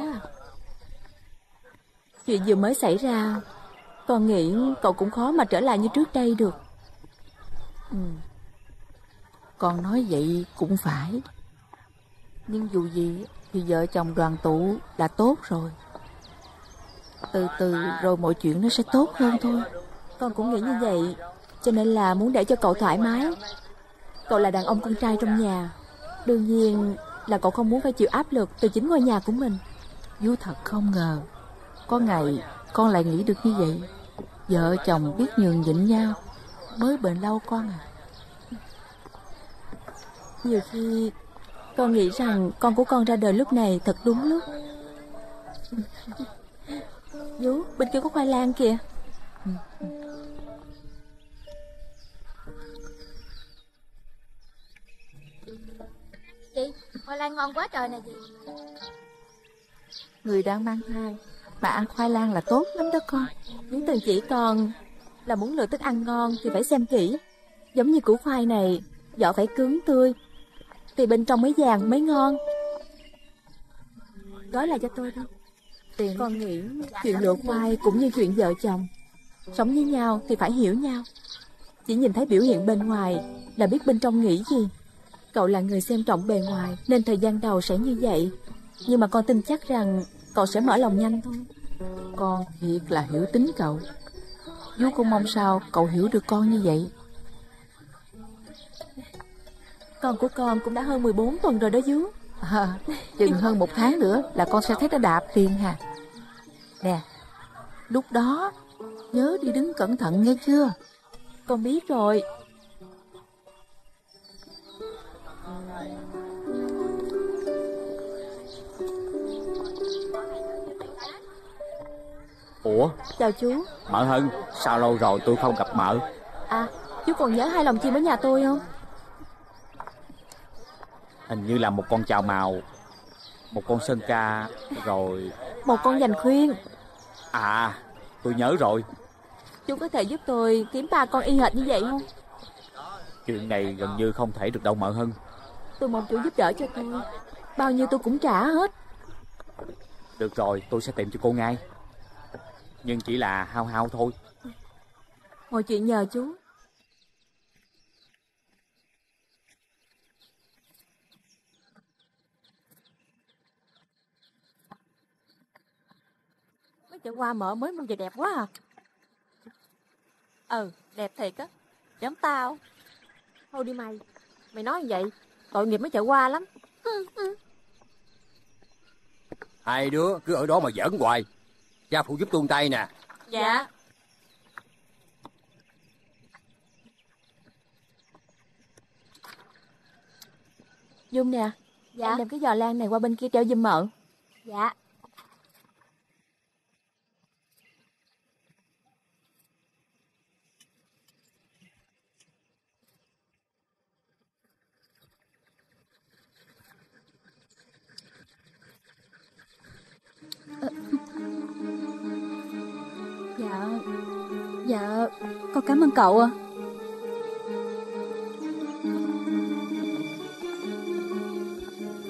Chuyện vừa mới xảy ra, con nghĩ cậu cũng khó mà trở lại như trước đây được. Ừ. Con nói vậy cũng phải. Nhưng dù gì thì vợ chồng đoàn tụ là tốt rồi. Từ từ rồi mọi chuyện nó sẽ tốt hơn thôi. Con cũng nghĩ như vậy, cho nên là muốn để cho cậu thoải mái. Cậu là đàn ông con trai trong nhà, đương nhiên là cậu không muốn phải chịu áp lực từ chính ngôi nhà của mình. Vú thật không ngờ có ngày con lại nghĩ được như vậy. Vợ chồng biết nhường nhịn nhau mới bền lâu con à. Nhiều khi con nghĩ rằng con của con ra đời lúc này thật đúng lúc. Vú, bên kia có khoai lang kìa. Chị, khoai lang ngon quá trời nè chị. Người đang mang thai mà ăn khoai lang là tốt lắm đó con. Những từng chỉ con là muốn lựa thức ăn ngon thì phải xem kỹ. Giống như củ khoai này, vỏ phải cứng tươi thì bên trong mới vàng mới ngon. Đó là cho tôi đâu. Con nghĩ chuyện lựa khoai cũng như chuyện vợ chồng, sống với nhau thì phải hiểu nhau. Chỉ nhìn thấy biểu hiện bên ngoài là biết bên trong nghĩ gì. Cậu là người xem trọng bề ngoài nên thời gian đầu sẽ như vậy. Nhưng mà con tin chắc rằng cậu sẽ mở lòng nhanh thôi. Con thiệt là hiểu tính cậu. Vú cũng mong sao cậu hiểu được con như vậy. Con của con cũng đã hơn 14 tuần rồi đó vú. Chừng hơn 1 tháng nữa là con sẽ thấy nó đạp tiền hà. Nè, lúc đó nhớ đi đứng cẩn thận nghe chưa? Con biết rồi. Ủa, chào chú. Mợ Hân, sao lâu rồi tôi không gặp mợ. À, chú còn nhớ hai lồng chim ở nhà tôi không? Hình như là một con chào màu, một con sơn ca, rồi một con dành khuyên. À, tôi nhớ rồi. Chú có thể giúp tôi kiếm 3 con y hệt như vậy không? Chuyện này gần như không thể được đâu Mợ Hân. Tôi mong chú giúp đỡ cho tôi. Bao nhiêu tôi cũng trả hết. Được rồi, tôi sẽ tìm cho cô ngay. Nhưng chỉ là hao hao thôi. Mọi chuyện nhờ chú. Mấy chợ hoa mở mới mong giờ đẹp quá à. Ừ, đẹp thiệt á. Giống tao. Thôi đi mày. Mày nói như vậy tội nghiệp mấy chợ hoa lắm. Hai đứa cứ ở đó mà giỡn hoài. Gia phụ giúp tuôn tay nè. Dạ. Dung nè. Dạ. Em đem cái giò lan này qua bên kia treo giùm mợ. Dạ. Dạ, con cảm ơn cậu ạ.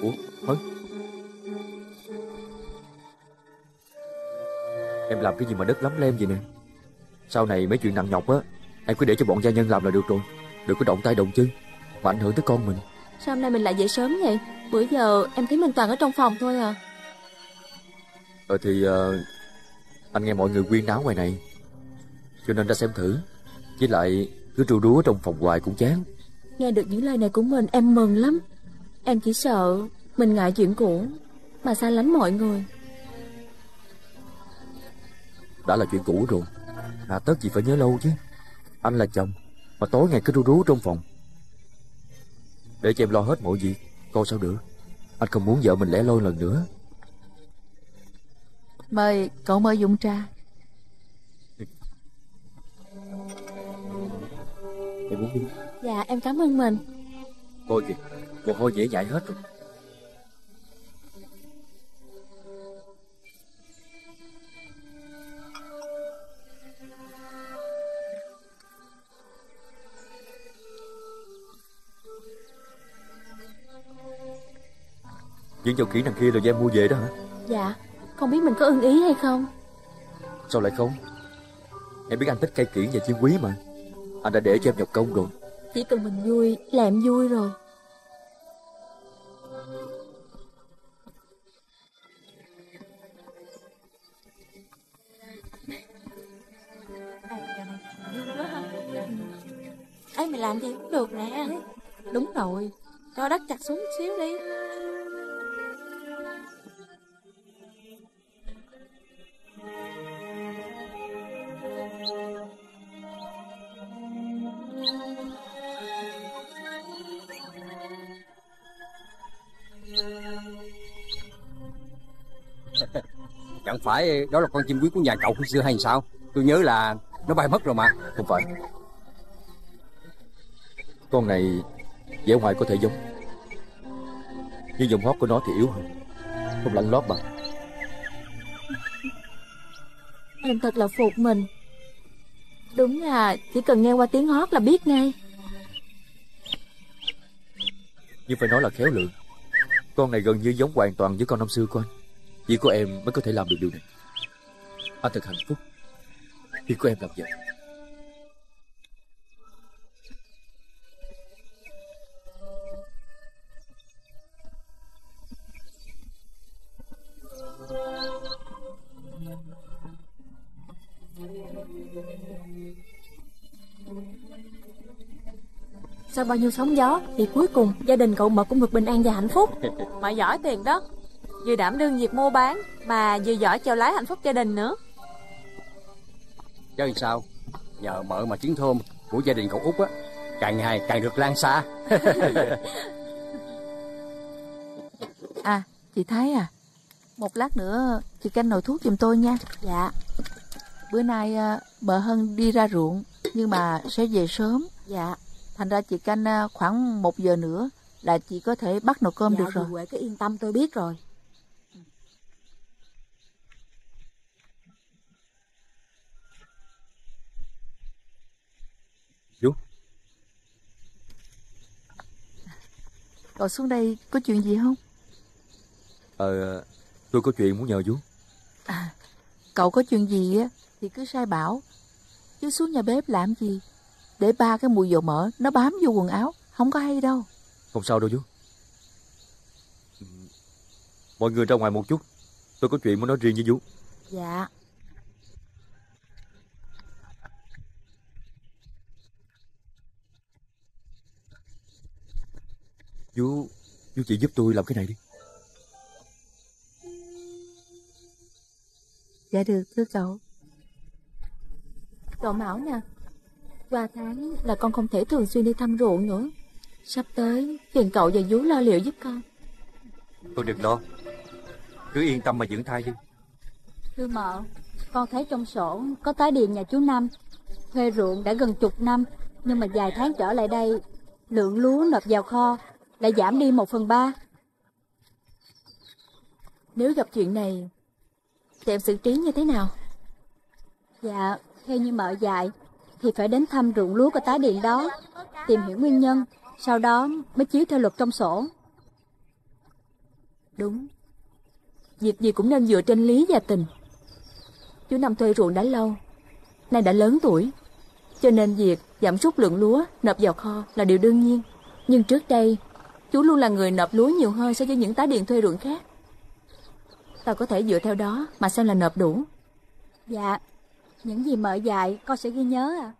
Ủa, Hân? Em làm cái gì mà đất lắm lem vậy nè. Sau này mấy chuyện nặng nhọc á, em cứ để cho bọn gia nhân làm là được rồi. Đừng có động tay động chân mà ảnh hưởng tới con mình. Sao hôm nay mình lại về sớm vậy? Bữa giờ em thấy mình toàn ở trong phòng thôi à. Anh nghe mọi người quyên náo ngoài này cho nên đã xem thử. Với lại cứ trù đúa trong phòng hoài cũng chán. Nghe được những lời này của mình em mừng lắm. Em chỉ sợ mình ngại chuyện cũ mà xa lánh mọi người. Đã là chuyện cũ rồi, hà tất gì phải nhớ lâu chứ. Anh là chồng mà tối ngày cứ trù đúa trong phòng để cho em lo hết mọi việc, coi sao được. Anh không muốn vợ mình lẻ loi lần nữa. Mời, cậu mời dùng trà. Em muốn đi. Dạ, em cảm ơn mình. Thôi kìa, mồ hôi dễ dãi hết rồi. Những dầu kỹ năng kia là do em mua về đó hả? Dạ. Không biết mình có ưng ý hay không? Sao lại không? Em biết anh thích cây kiển và chim quý mà. Anh đã để cho em nhập công rồi. Chỉ cần mình vui là em vui rồi. Ấy mày làm gì cũng được nè. Đúng rồi, cho đất chặt xuống xíu đi. Chẳng phải đó là con chim quý của nhà cậu xưa hay sao? Tôi nhớ là nó bay mất rồi mà. Không phải. Con này vẻ ngoài có thể giống, nhưng giọng hót của nó thì yếu hơn, không lẫn lót bằng. Em thật là phục mình. Đúng là chỉ cần nghe qua tiếng hót là biết ngay. Nhưng phải nói là khéo lựa. Con này gần như giống hoàn toàn với con năm xưa con. Chỉ có em mới có thể làm được điều này. Anh thật hạnh phúc khi có em làm vậy. Sau bao nhiêu sóng gió thì cuối cùng gia đình cậu Mật cũng được bình an và hạnh phúc. Mà giỏi tiền đó, vừa đảm đương việc mua bán mà vừa giỏi chèo lái hạnh phúc gia đình nữa. Chứ sao, nhờ mợ mà chiến thôn của gia đình cậu Út á càng ngày càng được lan xa. À chị Thái à, một lát nữa chị canh nồi thuốc giùm tôi nha. Dạ. Bữa nay mợ Hân đi ra ruộng nhưng mà sẽ về sớm. Dạ. Thành ra chị canh khoảng 1 giờ nữa là chị có thể bắt nồi cơm. Dạ, được rồi. Dạ, Huệ cứ yên tâm, tôi biết rồi. Chú. Cậu xuống đây có chuyện gì không? Tôi có chuyện muốn nhờ chú. À, cậu có chuyện gì á thì cứ sai bảo, chứ xuống nhà bếp làm gì? Để ba cái mùi dầu mỡ nó bám vô quần áo, không có hay đâu. Không sao đâu chú. Mọi người ra ngoài một chút, tôi có chuyện muốn nói riêng với chú. Dạ. Chú chị giúp tôi làm cái này đi. Dạ được thưa cậu. Cậu Mão nè, qua tháng là con không thể thường xuyên đi thăm ruộng nữa. Sắp tới phiền cậu và vú lo liệu giúp con. Tôi đừng lo, cứ yên tâm mà dưỡng thai đi. Thưa mợ, con thấy trong sổ có tái điền nhà chú Năm, thuê ruộng đã gần chục năm, nhưng mà vài tháng trở lại đây lượng lúa nộp vào kho lại giảm đi 1/3. Nếu gặp chuyện này thì em xử trí như thế nào? Dạ, theo như mợ dạy thì phải đến thăm ruộng lúa của tái điền đó, tìm hiểu nguyên nhân, sau đó mới chiếu theo luật trong sổ. Đúng, việc gì cũng nên dựa trên lý và tình. Chú Năm thuê ruộng đã lâu, nay đã lớn tuổi, cho nên việc giảm sút lượng lúa nộp vào kho là điều đương nhiên. Nhưng trước đây chú luôn là người nộp lúa nhiều hơn so với những tái điền thuê ruộng khác. Ta có thể dựa theo đó mà xem là nộp đủ. Dạ, những gì mợ dạy con sẽ ghi nhớ. À,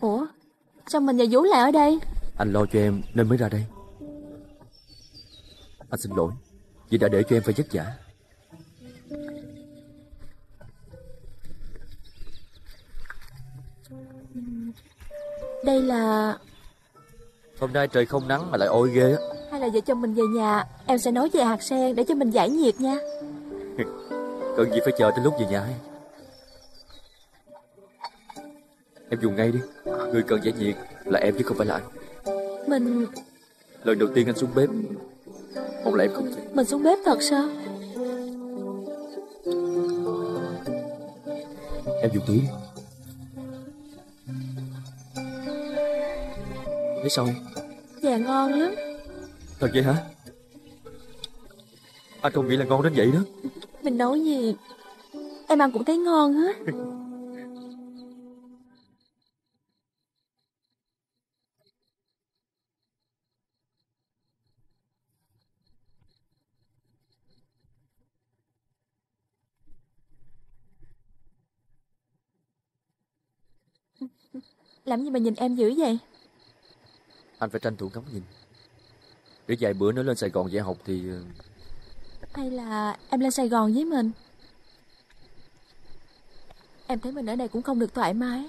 ủa sao mình và Vũ lại ở đây? Anh lo cho em nên mới ra đây. Anh xin lỗi vì đã để cho em phải vất vả. Đây là... Hôm nay trời không nắng mà lại oi ghê á. Hay là vợ chồng mình về nhà, em sẽ nấu về hạt sen để cho mình giải nhiệt nha. Cần gì phải chờ tới lúc về nhà hay? Em dùng ngay đi. Người cần giải nhiệt là em chứ không phải là anh. Mình... Lần đầu tiên anh xuống bếp, không lẽ em không thể... Mình xuống bếp thật sao? Em dùng túi đi. Thấy sao không? Dạ ngon lắm. Thật vậy hả? Anh không nghĩ là ngon đến vậy đó. Mình nấu gì em ăn cũng thấy ngon hết. Làm gì mà nhìn em dữ vậy? Anh phải tranh thủ ngắm nhìn, để vài bữa nữa lên Sài Gòn dạy học thì... Hay là em lên Sài Gòn với mình? Em thấy mình ở đây cũng không được thoải mái,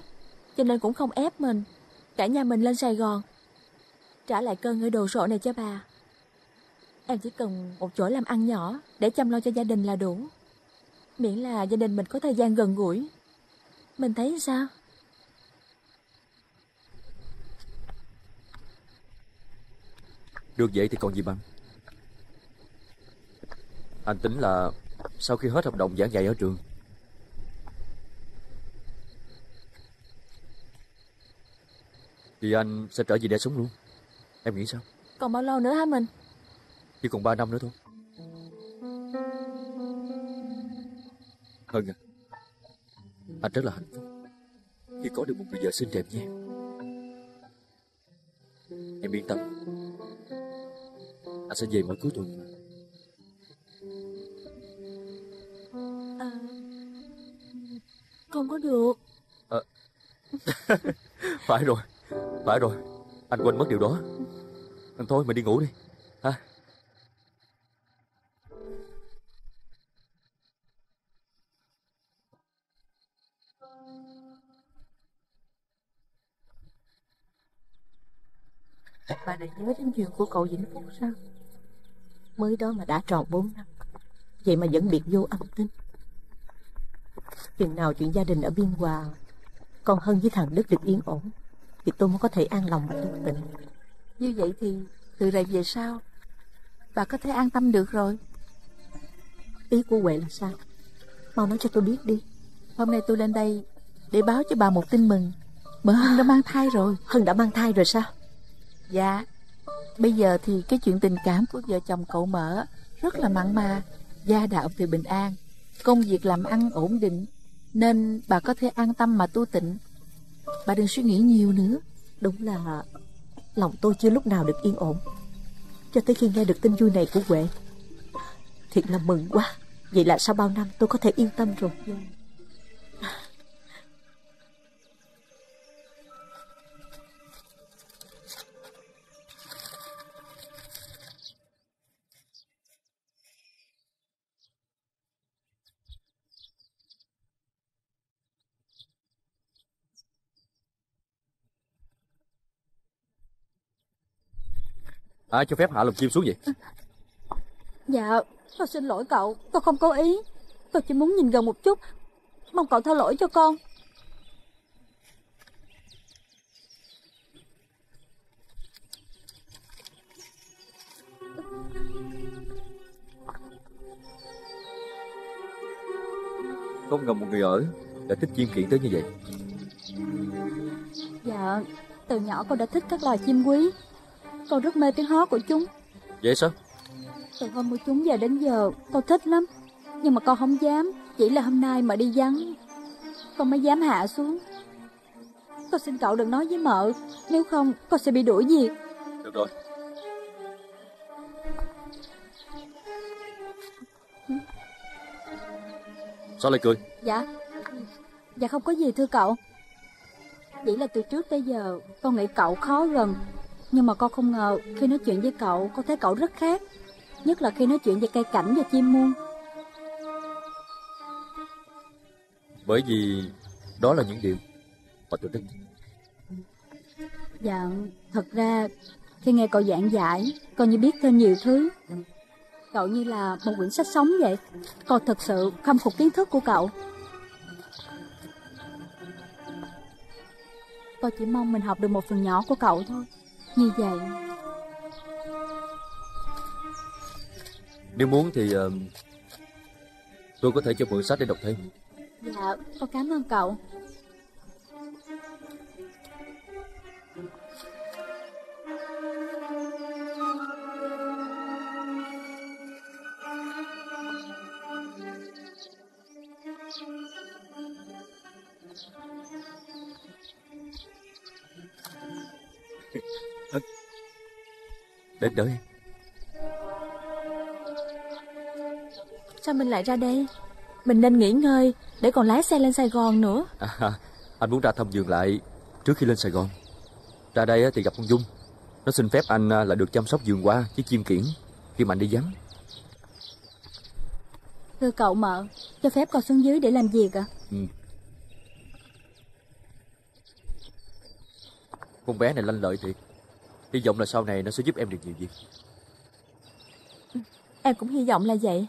cho nên cũng không ép mình, cả nhà mình lên Sài Gòn. Trả lại cơn người đồ sộ này cho bà. Em chỉ cần một chỗ làm ăn nhỏ để chăm lo cho gia đình là đủ, miễn là gia đình mình có thời gian gần gũi. Mình thấy sao? Được vậy thì còn gì bằng. Anh tính là sau khi hết hợp đồng giảng dạy ở trường, thì anh sẽ trở về để sống luôn. Em nghĩ sao? Còn bao lâu nữa hả mình? Chỉ còn 3 năm nữa thôi. Hân à, anh rất là hạnh phúc khi có được một người vợ xinh đẹp nha. Em yên tâm, anh sẽ về mỗi cuối tuần. À, không có được à. Phải rồi, phải rồi, anh quên mất điều đó. Thôi mình đi ngủ đi ha. Bà đã nhớ đến chuyện của cậu Vĩnh Phúc sao? Mới đó mà đã tròn 4 năm, vậy mà vẫn biệt vô âm tín. Chừng nào chuyện gia đình ở Biên Hòa, còn hơn với thằng Đức được yên ổn, thì tôi mới có thể an lòng mà tu tịnh. Như vậy thì từ đây về sau bà có thể an tâm được rồi. Ý của Huệ là sao? Mau nói cho tôi biết đi. Hôm nay tôi lên đây để báo cho bà một tin mừng. Mà Hân đã mang thai rồi. Hân đã mang thai rồi sao? Dạ. Bây giờ thì cái chuyện tình cảm của vợ chồng cậu Mở rất là mặn mà. Gia đạo thì bình an, công việc làm ăn ổn định, nên bà có thể an tâm mà tu tịnh. Bà đừng suy nghĩ nhiều nữa. Đúng là lòng tôi chưa lúc nào được yên ổn, cho tới khi nghe được tin vui này của Huệ. Thiệt là mừng quá. Vậy là sau bao năm tôi có thể yên tâm rồi. Ai cho phép hạ lồng chim xuống vậy? Dạ, tôi xin lỗi cậu, tôi không có ý. Tôi chỉ muốn nhìn gần một chút, mong cậu tha lỗi cho con. Không ngờ một người ở đã thích chim kiện tới như vậy. Dạ, từ nhỏ con đã thích các loài chim quý, con rất mê tiếng hót của chúng. Vậy sao? Từ hôm của chúng giờ đến giờ con thích lắm, nhưng mà con không dám. Chỉ là hôm nay mà đi vắng, con mới dám hạ xuống. Con xin cậu đừng nói với mợ, nếu không con sẽ bị đuổi việc. Được rồi. Sao lại cười? Dạ, dạ không có gì thưa cậu. Chỉ là từ trước tới giờ con nghĩ cậu khó gần, nhưng mà con không ngờ khi nói chuyện với cậu, con thấy cậu rất khác. Nhất là khi nói chuyện về cây cảnh và chim muông. Bởi vì đó là những điều mà tôi thích. Dạ, thật ra khi nghe cậu giảng giải, con như biết thêm nhiều thứ. Cậu như là một quyển sách sống vậy. Con thật sự khâm phục kiến thức của cậu. Con chỉ mong mình học được một phần nhỏ của cậu thôi. Như vậy nếu muốn thì tôi có thể cho mượn sách để đọc thêm. Dạ, con cảm ơn cậu. Đến đợi em. Sao mình lại ra đây? Mình nên nghỉ ngơi để còn lái xe lên Sài Gòn nữa. À, anh muốn ra thăm vườn lại trước khi lên Sài Gòn. Ra đây thì gặp con Dung, nó xin phép anh là được chăm sóc vườn hoa với chim kiển khi mà anh đi vắng. Thưa cậu Mợ, cho phép con xuống dưới để làm việc ạ? Ừ. Con bé này lanh lợi thiệt. Hy vọng là sau này nó sẽ giúp em được nhiều việc. Em cũng hy vọng là vậy.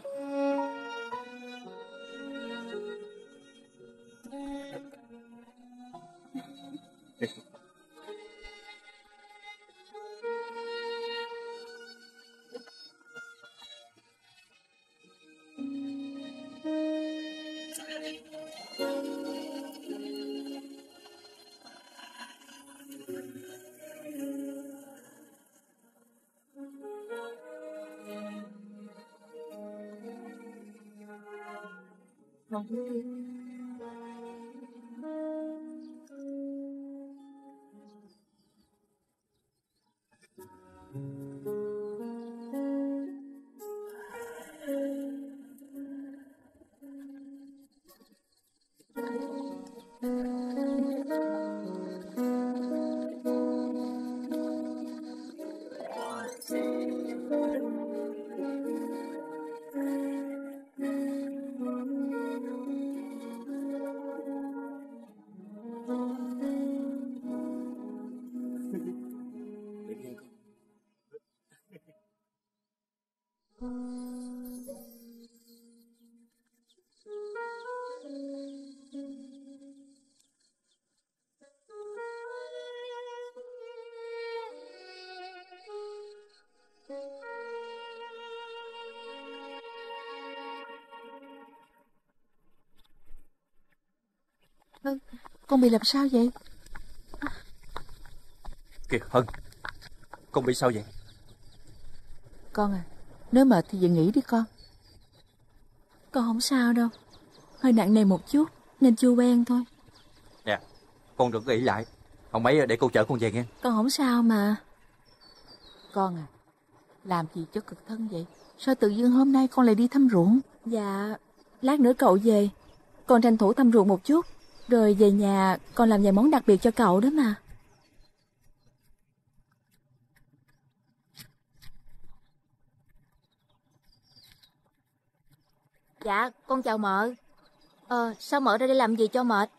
Con bị làm sao vậy? Kìa Hân, con bị sao vậy? Con à, nếu mệt thì về nghỉ đi con. Con không sao đâu, hơi nặng nề một chút nên chưa quen thôi. Nè, con đừng có ỷ lại. Ông mấy để cô chở con về nghe. Con không sao mà. Con à, làm gì cho cực thân vậy? Sao tự dưng hôm nay con lại đi thăm ruộng? Dạ, lát nữa cậu về, con tranh thủ thăm ruộng một chút. Rồi về nhà con làm vài món đặc biệt cho cậu đó mà. Dạ con chào mợ. Sao mợ ra đây làm gì cho mệt?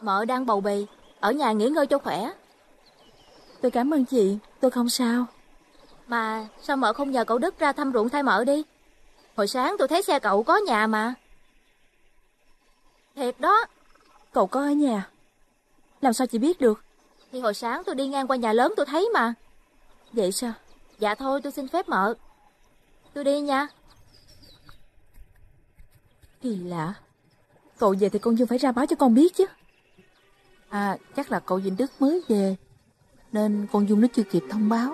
Mợ đang bầu bì, ở nhà nghỉ ngơi cho khỏe. Tôi cảm ơn chị, tôi không sao. Mà sao mợ không nhờ cậu Đức ra thăm ruộng thay mợ đi? Hồi sáng tôi thấy xe cậu có nhà mà. Thiệt đó. Cậu có ở nhà? Làm sao chị biết được? Thì hồi sáng tôi đi ngang qua nhà lớn tôi thấy mà. Vậy sao? Dạ thôi tôi xin phép mợ, tôi đi nha. Kỳ lạ. Cậu về thì con Dương phải ra báo cho con biết chứ. À, chắc là cậu Vĩnh Đức mới về nên con Dung nó chưa kịp thông báo.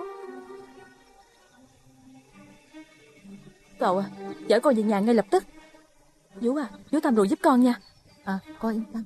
Cậu à, chở con về nhà ngay lập tức. Vũ à, Vũ thăm ruộng giúp con nha. À, con yên tâm.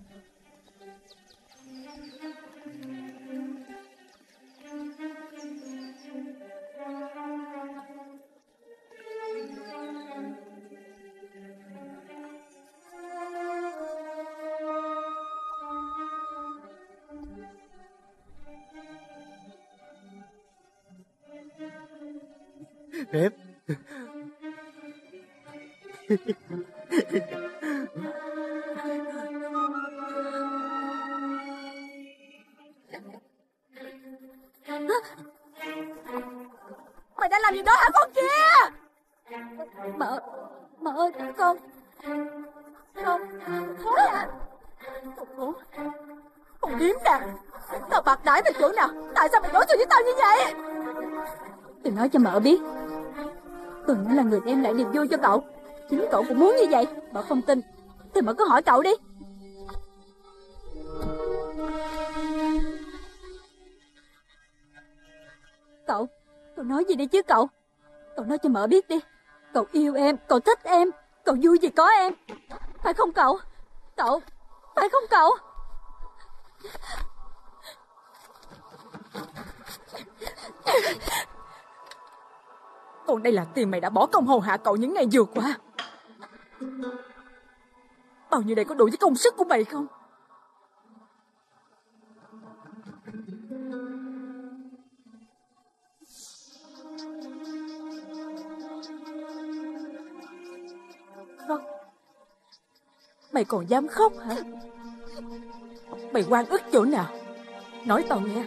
Bếp. Mày đã làm gì đó hả con kia? Mợ ơi, con thôi à. Con điếm nè, tao bạc đãi mày chỗ nào? Tại sao mày đối xử với tao như vậy? Đừng nói cho mợ biết tôi cũng là người đem lại niềm vui cho cậu. Chính cậu cũng muốn như vậy. Mợ không tin thì mợ cứ hỏi cậu đi. Cậu nói gì đi chứ cậu? Cậu nói cho mợ biết đi. Cậu yêu em, cậu thích em, cậu vui vì có em, phải không cậu? Cậu, phải không cậu? Còn đây là tiền mày đã bỏ công hầu hạ cậu những ngày vừa qua. Bao nhiêu đây có đủ với công sức của mày không? Mày còn dám khóc hả? Mày oan ức chỗ nào? Nói tao nghe.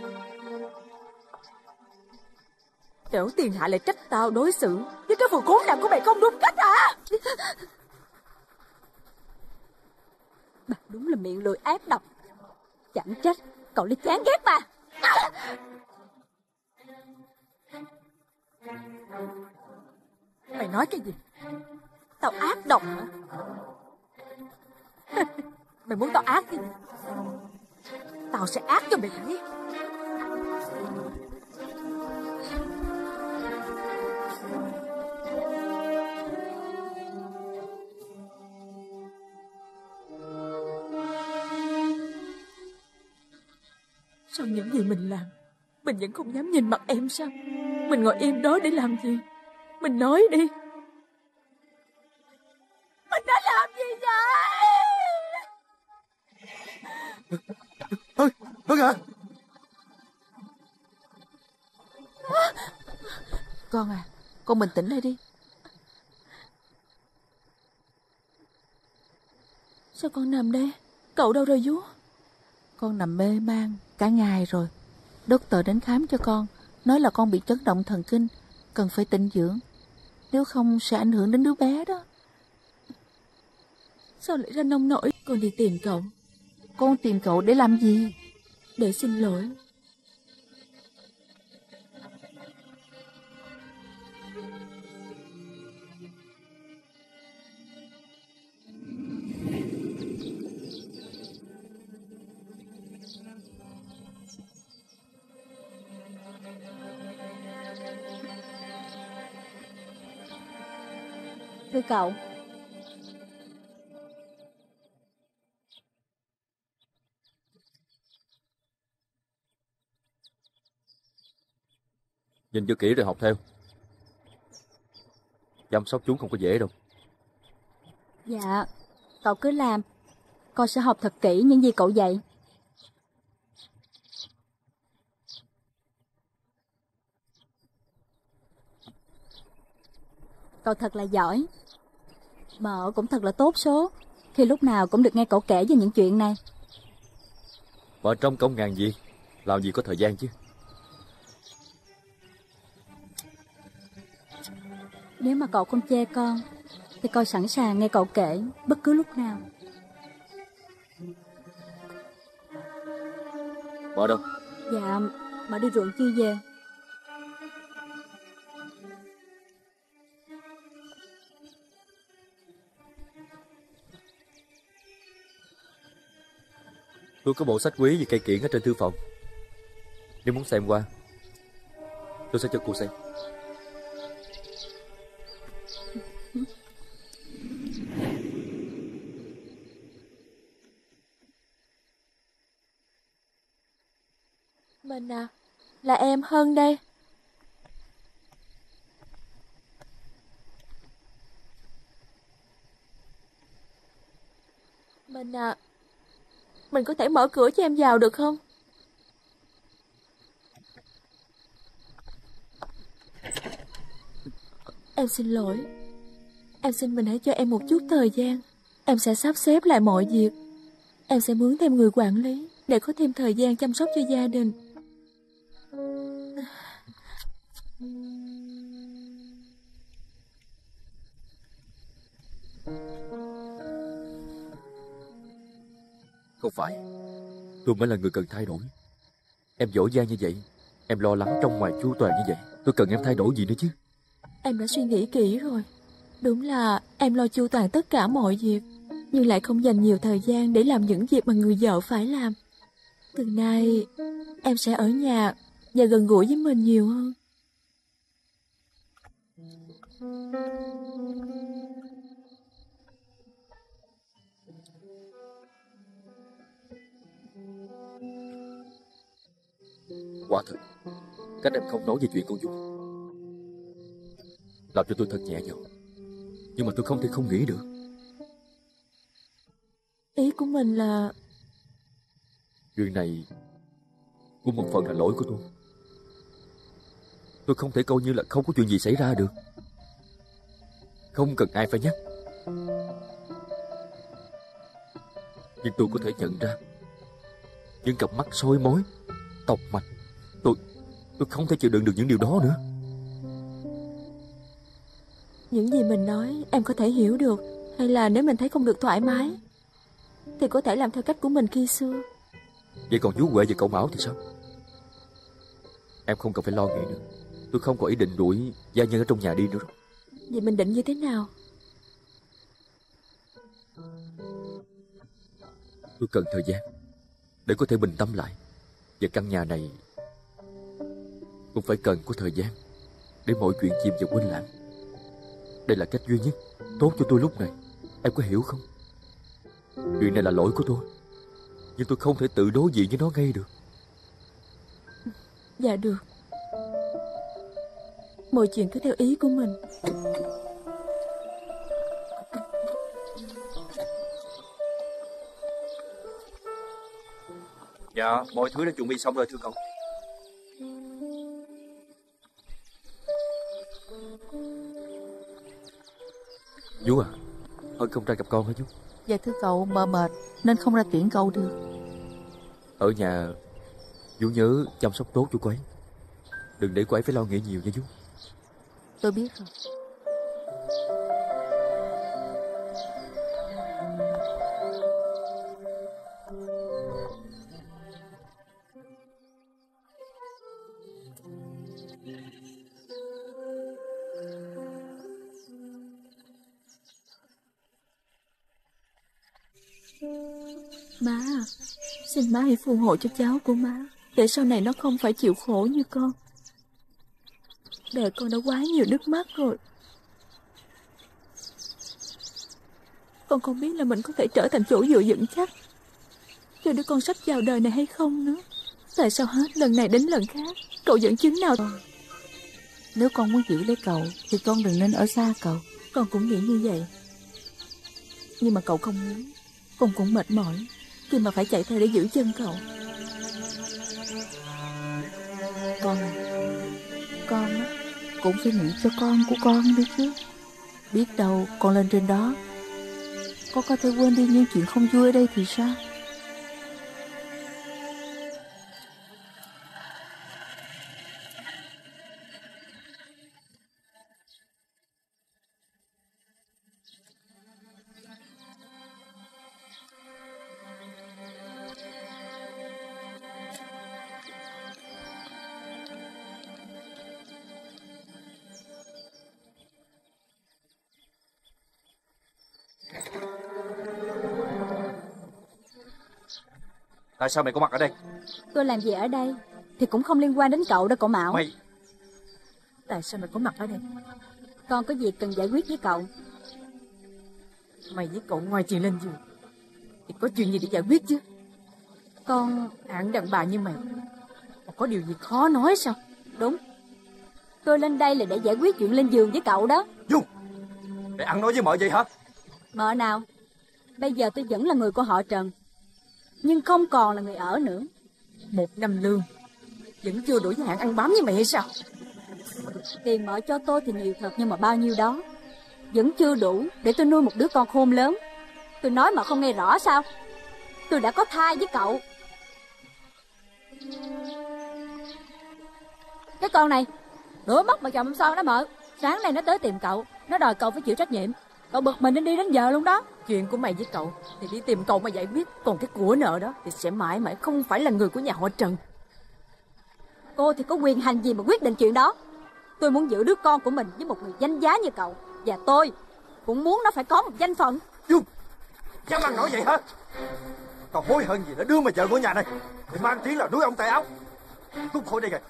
Kẻo thiên hạ lại trách tao đối xử với cái vụ cố làm của mày không đúng cách hả? Bà đúng là miệng lưỡi ác độc. Chẳng trách cậu lại chán ghét bà. Mày nói cái gì? Tao ác độc hả? Mày muốn tao ác cái gì? Tao sẽ ác cho mày thấy. Sau những gì mình làm, mình vẫn không dám nhìn mặt em sao? Mình ngồi im đó để làm gì? Mình nói đi. Mình đã làm gì vậy? Thôi, Vân hả? Con à, con bình tĩnh lại đi. Sao con nằm đây? Cậu đâu rồi vú? Con nằm mê man cả ngày rồi. Doctor đến khám cho con, nói là con bị chấn động thần kinh, cần phải tĩnh dưỡng, nếu không sẽ ảnh hưởng đến đứa bé đó. Sao lại ra nông nổi? Con đi tìm cậu. Con tìm cậu để làm gì? Để xin lỗi. Thưa cậu, nhìn cho kỹ rồi học theo. Chăm sóc chú không có dễ đâu. Dạ, cậu cứ làm. Con sẽ học thật kỹ những gì cậu dạy. Cậu thật là giỏi. Mợ cũng thật là tốt số, khi lúc nào cũng được nghe cậu kể về những chuyện này. Mợ trong công ngàn gì, làm gì có thời gian chứ. Nếu mà cậu không chê con thì con sẵn sàng nghe cậu kể bất cứ lúc nào. Mợ đâu? Dạ, mợ đi ruộng chưa về. Tôi có bộ sách quý về cây kiểng ở trên thư phòng. Nếu muốn xem qua, tôi sẽ cho cô xem. Mình à, là em Hân đây. Mình à, mình có thể mở cửa cho em vào được không? Em xin lỗi. Em xin mình hãy cho em một chút thời gian. Em sẽ sắp xếp lại mọi việc. Em sẽ mướn thêm người quản lý để có thêm thời gian chăm sóc cho gia đình. Không phải, tôi mới là người cần thay đổi. Em giỏi giang như vậy, em lo lắng trong ngoài chu toàn như vậy, tôi cần em thay đổi gì nữa chứ. Em đã suy nghĩ kỹ rồi. Đúng là em lo chu toàn tất cả mọi việc, nhưng lại không dành nhiều thời gian để làm những việc mà người vợ phải làm. Từ nay em sẽ ở nhà và gần gũi với mình nhiều hơn. Quả thật, các em không nói về chuyện con Dung làm cho tôi thật nhẹ nhõm. Nhưng mà tôi không thể không nghĩ được. Ý của mình là... chuyện này cũng một phần là lỗi của tôi. Tôi không thể coi như là không có chuyện gì xảy ra được. Không cần ai phải nhắc. Nhưng tôi có thể nhận ra những cặp mắt soi mói, tọc mạch. Tôi không thể chịu đựng được những điều đó nữa. Những gì mình nói em có thể hiểu được, hay là nếu mình thấy không được thoải mái thì có thể làm theo cách của mình khi xưa. Vậy còn chú Huệ và cậu Mão thì sao? Em không cần phải lo nghĩ nữa. Tôi không có ý định đuổi gia nhân ở trong nhà đi nữa rồi. Vậy mình định như thế nào? Tôi cần thời gian để có thể bình tâm lại. Và căn nhà này cũng phải cần có thời gian để mọi chuyện chìm vào quên lãng. Đây là cách duy nhất tốt cho tôi lúc này. Em có hiểu không? Chuyện này là lỗi của tôi, nhưng tôi không thể tự đối diện với nó ngay được. Dạ được. Mọi chuyện cứ theo ý của mình. Dạ, mọi thứ đã chuẩn bị xong rồi thưa cậu. Chú à, Hân không ra gặp con hả chú? Dạ thưa cậu, mờ mệt nên không ra tiễn cậu được. Ở nhà chú nhớ chăm sóc tốt chú cô ấy. Đừng để cô ấy phải lo nghĩ nhiều nha chú. Tôi biết rồi. Má, xin má hãy phù hộ cho cháu của má, để sau này nó không phải chịu khổ như con. Đời con đã quá nhiều nước mắt rồi. Con không biết là mình có thể trở thành chỗ dựa vững chắc cho đứa con sắp vào đời này hay không nữa. Tại sao hết lần này đến lần khác cậu vẫn chứng nào? Nếu con muốn giữ lấy cậu thì con đừng nên ở xa cậu. Con cũng nghĩ như vậy, nhưng mà cậu không muốn. Con cũng mệt mỏi khi mà phải chạy theo để giữ chân cậu. Con cũng phải nghĩ cho con của con đi chứ. Biết đâu con lên trên đó con có thể quên đi những chuyện không vui ở đây thì sao? Tại sao mày có mặt ở đây? Tôi làm gì ở đây thì cũng không liên quan đến cậu đâu cậu Mạo. Mày... Tại sao mày có mặt ở đây? Con có việc cần giải quyết với cậu. Mày với cậu ngoài chuyện lên giường thì có chuyện gì để giải quyết chứ? Con... Hạng đàn bà như mày mà có điều gì khó nói sao? Đúng. Tôi lên đây là để giải quyết chuyện lên giường với cậu đó. Dung! Mày ăn nói với mợ vậy hả? Mợ nào? Bây giờ tôi vẫn là người của họ Trần, nhưng không còn là người ở nữa. Một năm lương vẫn chưa đủ với hạn ăn bám với mày hay sao? Tiền mợ cho tôi thì nhiều thật, nhưng mà bao nhiêu đó vẫn chưa đủ để tôi nuôi một đứa con khôn lớn. Tôi nói mà không nghe rõ sao? Tôi đã có thai với cậu. Cái con này nửa mất mà chồng son đó mợ. Sáng nay nó tới tìm cậu, nó đòi cậu phải chịu trách nhiệm. Cậu bực mình nên đi đến giờ luôn đó. Chuyện của mày với cậu thì đi tìm cậu mà giải quyết, còn cái của nợ đó thì sẽ mãi mãi không phải là người của nhà họ Trần. Cô thì có quyền hành gì mà quyết định chuyện đó? Tôi muốn giữ đứa con của mình với một người danh giá như cậu, và tôi cũng muốn nó phải có một danh phận. Dung, dám ăn nổi vậy hả? Còn hối hận gì đã đưa mà vợ của nhà này thì mang tiếng là đuối ông tay áo. Cút khỏi đây kìa,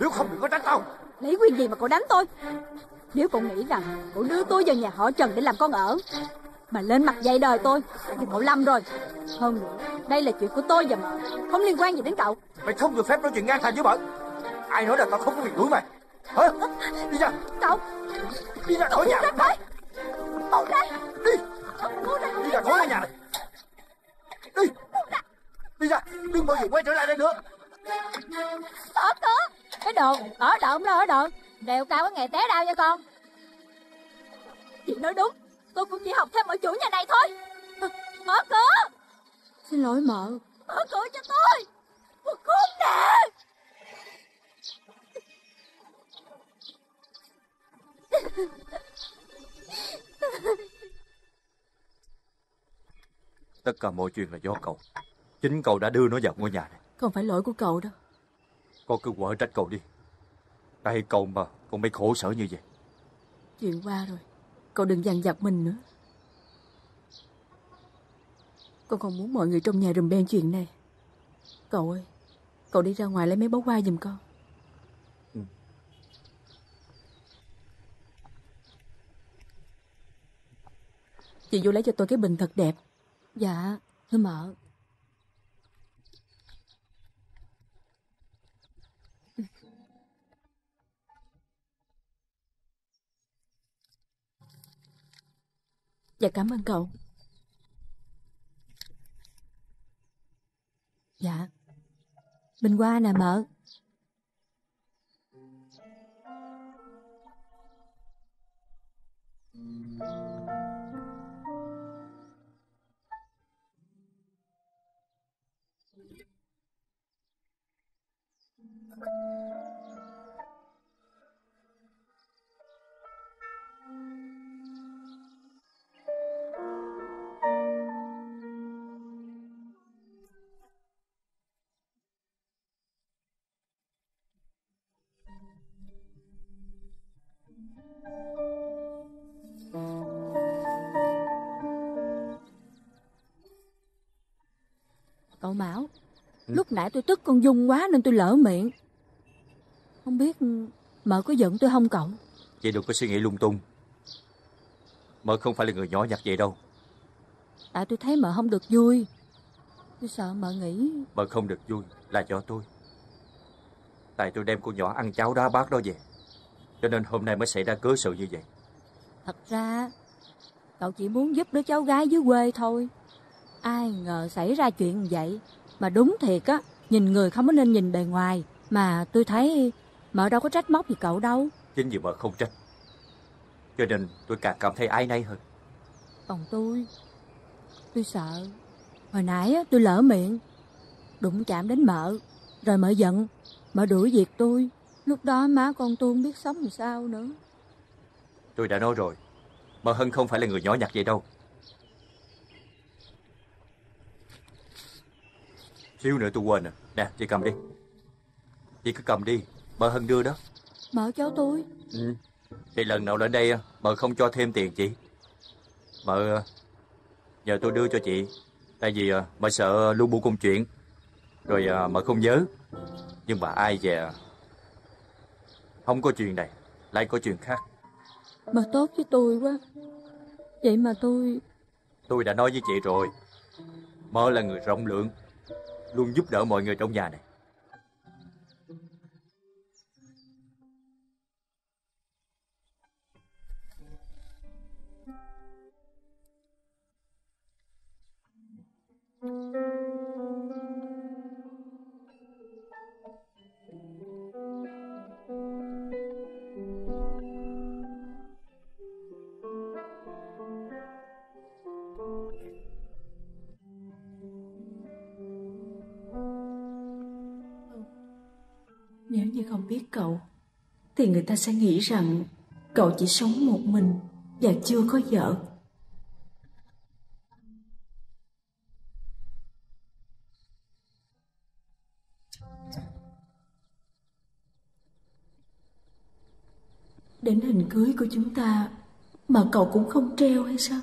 nếu không đừng có trách tao. Lấy quyền gì mà cậu đánh tôi? Nếu cậu nghĩ rằng cậu đưa tôi vào nhà họ Trần để làm con ở mà lên mặt dạy đời tôi thì cậu lầm rồi. Hơn nữa, đây là chuyện của tôi và mợ, không liên quan gì đến cậu. Mày không được phép nói chuyện ngang hàng với mợ. Ai nói là tao không có việc đuổi mày hả? Đi ra. Cậu đi ra khỏi nhà. Cậu ra. Đi. Đi ra khỏi nhà này. Đi. Đi ra. Đừng bao giờ quay trở lại đây nữa. Mở cửa. Cái đồ ở độn ra ở độn. Đèo cao có ngày té đau nha con. Chị nói đúng. Tôi cũng chỉ học thêm ở chủ nhà này thôi. Mở cửa. Xin lỗi mợ. Mở cửa cho tôi. Một khốn nạn. Tất cả mọi chuyện là do cậu. Chính cậu đã đưa nó vào ngôi nhà này. Không phải lỗi của cậu đâu. Con cứ quở trách cậu đi. Tại cậu mà con mới khổ sở như vậy. Chuyện qua rồi, cậu đừng dằn vặt mình nữa. Con không muốn mọi người trong nhà rùm beng chuyện này. Cậu ơi, cậu đi ra ngoài lấy mấy bó hoa giùm con. Chị vô lấy cho tôi cái bình thật đẹp. Dạ, thưa mợ. Dạ, cảm ơn cậu. Dạ. Bình qua nè mợ. Cậu Mão, lúc nãy tôi tức con Dung quá nên tôi lỡ miệng. Không biết mợ có giận tôi không cậu? Chị đừng có suy nghĩ lung tung. Mợ không phải là người nhỏ nhặt vậy đâu. Tại tôi thấy mợ không được vui. Tôi sợ mợ nghĩ. Mợ không được vui là do tôi. Tại tôi đem cô nhỏ ăn cháo đá bát đó về, cho nên hôm nay mới xảy ra cớ sự như vậy. Thật ra cậu chỉ muốn giúp đứa cháu gái dưới quê thôi. Ai ngờ xảy ra chuyện như vậy. Mà đúng thiệt á, nhìn người không có nên nhìn bề ngoài. Mà tôi thấy mợ đâu có trách móc gì cậu đâu. Chính vì mợ không trách, cho nên tôi càng cảm thấy áy náy hơn. Còn tôi sợ. Hồi nãy tôi lỡ miệng, đụng chạm đến mợ, rồi mợ giận, mợ đuổi việc tôi. Lúc đó má con tôi không biết sống làm sao nữa. Tôi đã nói rồi, mợ Hân không phải là người nhỏ nhặt vậy đâu. Xíu nữa tôi quên à. Nè, chị cầm đi. Chị cứ cầm đi, mợ Hân đưa đó. Mợ cháu tôi. Ừ. Thì lần nào lên đây mợ không cho thêm tiền chị. Mợ nhờ tôi đưa cho chị. Tại vì mợ sợ lu bu công chuyện, rồi mợ không nhớ. Nhưng mà ai về không có chuyện này lại có chuyện khác. Mợ tốt với tôi quá. Vậy mà tôi đã nói với chị rồi, mợ là người rộng lượng, luôn giúp đỡ mọi người trong nhà này. Nếu như không biết cậu thì người ta sẽ nghĩ rằng cậu chỉ sống một mình và chưa có vợ. Đến hình cưới của chúng ta mà cậu cũng không treo hay sao?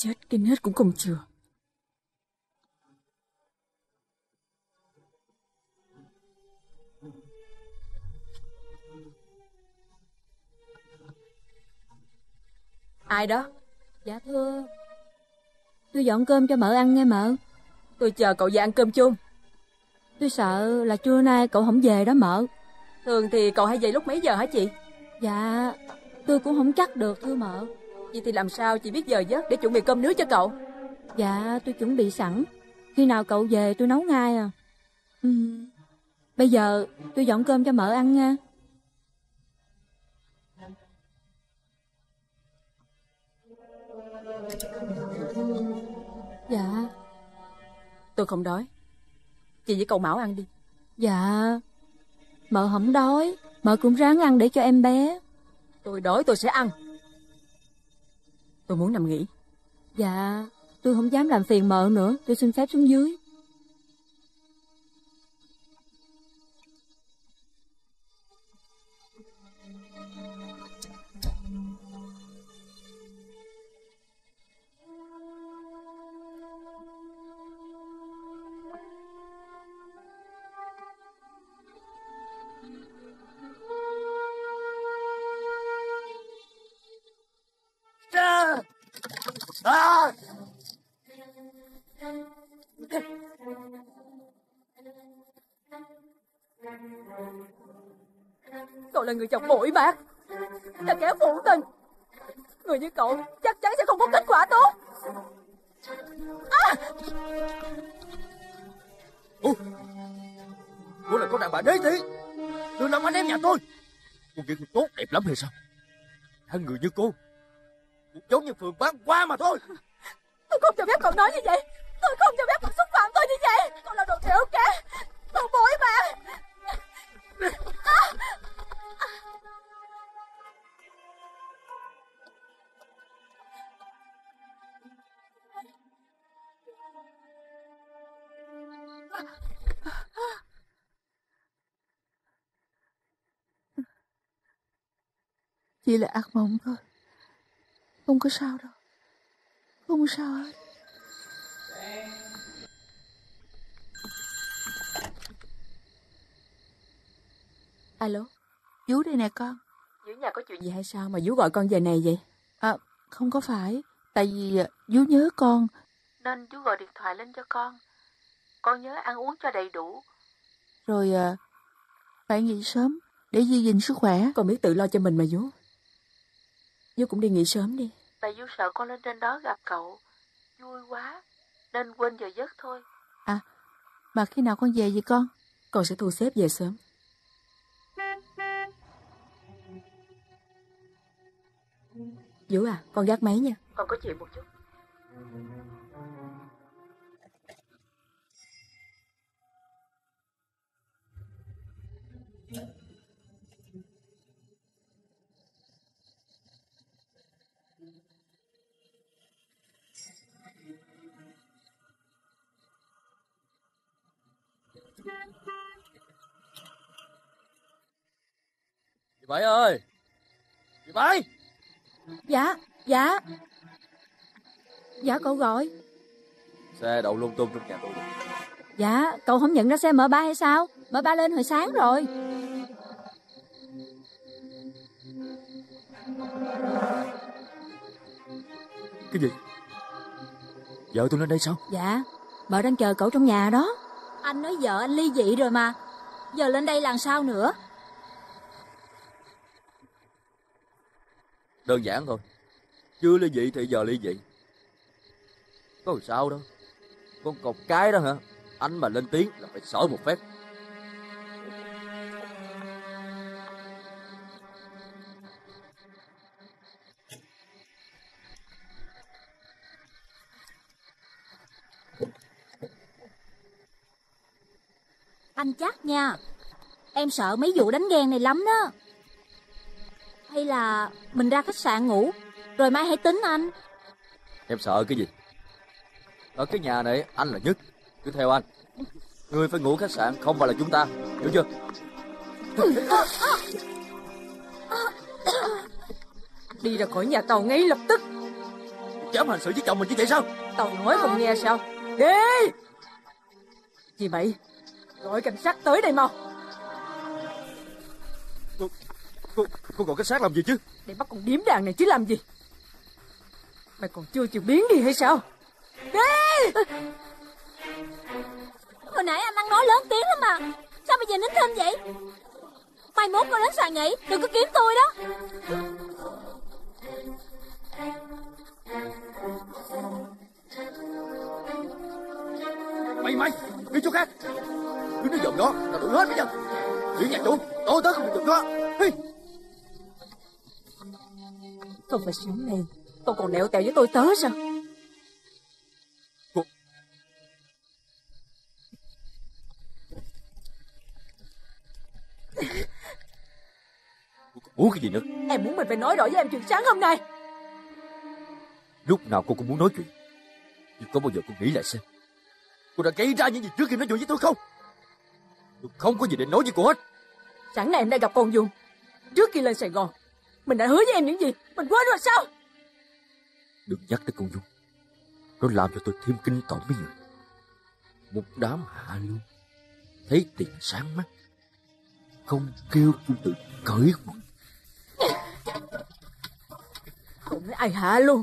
Chết kinh hết cũng không chừa. Ai đó? Dạ thưa, tôi dọn cơm cho mợ ăn nghe mợ. Tôi chờ cậu về ăn cơm chung. Tôi sợ là trưa nay cậu không về đó mợ. Thường thì cậu hay về lúc mấy giờ hả chị? Dạ, tôi cũng không chắc được thưa mợ. Vậy thì làm sao chị biết giờ giấc để chuẩn bị cơm nước cho cậu? Dạ, tôi chuẩn bị sẵn. Khi nào cậu về tôi nấu ngay à. Bây giờ tôi dọn cơm cho mợ ăn nha. Dạ. Tôi không đói. Chị với cậu Mão ăn đi. Dạ. Mợ không đói. Mợ cũng ráng ăn để cho em bé. Tôi đói tôi sẽ ăn. Tôi muốn nằm nghỉ. Dạ. Tôi không dám làm phiền mợ nữa. Tôi xin phép xuống dưới. Cậu là người chồng bội bạc, là kẻ phụ tình. Người như cậu chắc chắn sẽ không có kết quả tốt. Cô là con đàn bà đế tí, đừng làm anh em nhà tôi. Cô nghĩ cô tốt đẹp lắm hay sao? Thằng người như cô cũng giống như phường bán qua mà thôi. Tôi không cho phép cậu nói như vậy. Tôi không cho phép cậu xúc phạm tôi như vậy. Cậu là đồ thiểu kẻ, cậu bội bạc. Chỉ là ác mộng thôi. Không có sao đâu. Không sao hết. Alo, vú đây nè con. Vú nhà có chuyện gì hay sao mà vú gọi con giờ này vậy? Không có phải. Tại vì vú nhớ con nên vú gọi điện thoại lên cho con. Con nhớ ăn uống cho đầy đủ. Rồi phải nghỉ sớm để giữ gìn sức khỏe. Con biết tự lo cho mình mà vú. Vú cũng đi nghỉ sớm đi. Tại vú sợ con lên trên đó gặp cậu vui quá nên quên giờ giấc thôi. À, mà khi nào con về vậy con? Con sẽ thu xếp về sớm. Vũ à, con gác máy nha. Con có chuyện một chút. Chị Bảy ơi, chị Bảy. Dạ, dạ. Dạ cậu gọi. Xe đậu lung tung trong nhà tôi. Dạ, cậu không nhận ra xe M3 hay sao? M3 lên hồi sáng rồi. Cái gì? Vợ tôi lên đây sao? Dạ, vợ đang chờ cậu trong nhà đó. Anh nói vợ anh ly dị rồi mà. Giờ lên đây làm sao nữa? Đơn giản thôi. Chưa ly dị thì giờ ly dị. Có làm sao đâu. Con cọc cái đó hả? Anh mà lên tiếng là phải sở một phép. Anh chắc nha. Em sợ mấy vụ đánh ghen này lắm đó. Hay là mình ra khách sạn ngủ rồi mai hãy tính anh. Em sợ cái gì? Ở cái nhà này anh là nhất. Cứ theo anh. Người phải ngủ khách sạn không phải là chúng ta. Hiểu chưa? Đi ra khỏi nhà tao ngay lập tức. Dám hành xử với chồng mình như vậy sao? Tao nói không nghe sao? Đi. Chị Bảy, gọi cảnh sát tới đây mau. Cô gọi cảnh sát làm gì chứ? Để bắt con điếm đàn này chứ làm gì. Mày còn chưa chịu biến đi hay sao? Đi. Con nãy anh ăn nói lớn tiếng lắm mà. Sao bây giờ nín thinh vậy? Mai mốt con đến sàn nhảy đừng có kiếm tôi đó. Mày đi chỗ khác, cứ nói giọng đó là đủ hết bây giờ. Chuyện nhà chuộng tối tới không được đó. Không phải xuống này con còn nẹo tẹo với tôi tớ sao? Muốn cái gì nữa? Em muốn mình phải nói rõ với em chuyện sáng hôm nay. Lúc nào cô cũng muốn nói chuyện, nhưng có bao giờ cô nghĩ lại xem cô đã gây ra những gì trước khi nói chuyện với tôi không? Tôi không có gì để nói với cô hết. Sáng nay em đã gặp con Dung. Trước khi lên Sài Gòn, mình đã hứa với em những gì mình quên rồi sao? Đừng nhắc tới con Dung, nó làm cho tôi thêm kinh tởm với người. Một đám hạ lưu, thấy tiền sáng mắt, không kêu tôi tự cởi quần. Không nói ai hạ lưu,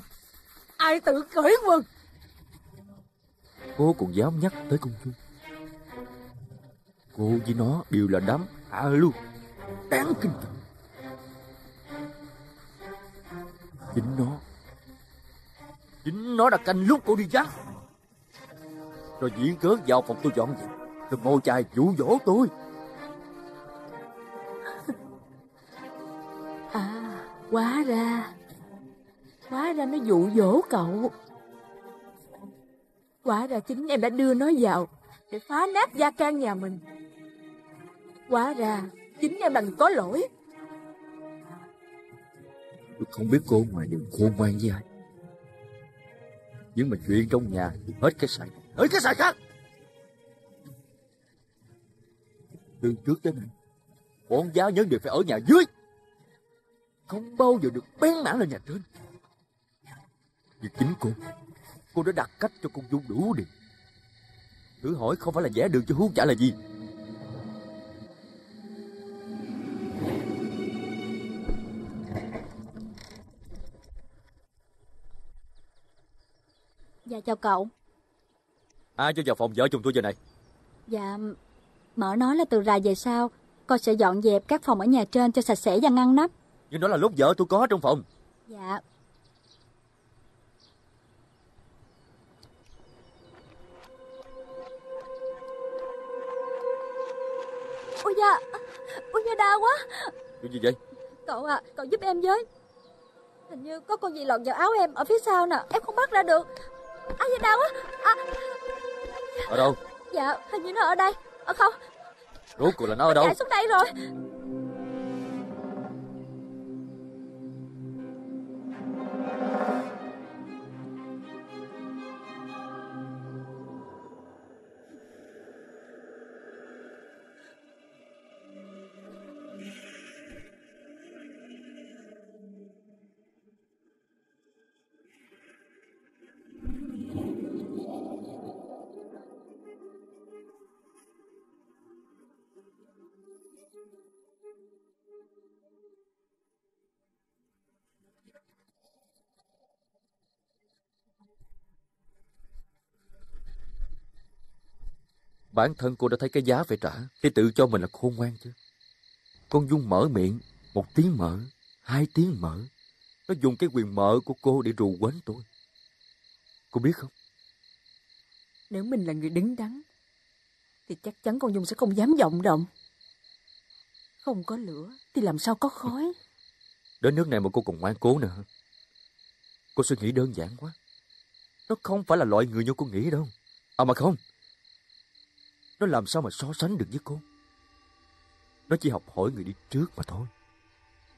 ai tự cởi quần. Cô còn dám nhắc tới con Dung. Cô với nó đều là đám hạ lưu đáng kinh tởm. Chính nó đã canh lúc cô đi vắng, rồi diễn cớ vào phòng tôi dọn dẹp, rồi mồi chài dụ dỗ tôi. À, Quá ra nó dụ dỗ cậu. Quá ra chính em đã đưa nó vào để phá nát gia can nhà mình. Quá ra chính em là người có lỗi. Tôi không biết cô ngoài đường khôn ngoan với ai, nhưng mà chuyện trong nhà thì hết cái sài, hết cái sài khác. Từ trước tới nay, bọn giáo nhân đều phải ở nhà dưới, không bao giờ được bén mảng lên nhà trên. Nhưng chính cô đã đặt cách cho con Dung đủ điều. Thử hỏi không phải là vẽ đường cho hú chả là gì. Dạ chào cậu. Ai cho vào phòng vợ chồng tôi giờ này? Dạ, mở nói là từ rày về sau con sẽ dọn dẹp các phòng ở nhà trên cho sạch sẽ và ngăn nắp. Nhưng đó là lúc vợ tôi có trong phòng. Dạ. Ôi da đau quá. Chuyện gì vậy? Cậu à, cậu giúp em với. Hình như có con gì lọt vào áo em ở phía sau nè, em không bắt ra được. Ai vậy đau quá à. Ở đâu? Dạ hình như nó ở đây. Ở không? Rốt cuộc là nó ở đâu? Chạy xuống đây rồi. Bản thân cô đã thấy cái giá phải trả thì tự cho mình là khôn ngoan chứ. Con Dung mở miệng, một tiếng mở, hai tiếng mở, nó dùng cái quyền mở của cô để rù quến tôi. Cô biết không? Nếu mình là người đứng đắn thì chắc chắn con Dung sẽ không dám vọng động. Không có lửa thì làm sao có khói. Đến nước này mà cô còn ngoan cố nữa. Cô suy nghĩ đơn giản quá. Nó không phải là loại người như cô nghĩ đâu. À mà không, nó làm sao mà so sánh được với cô. Nó chỉ học hỏi người đi trước mà thôi.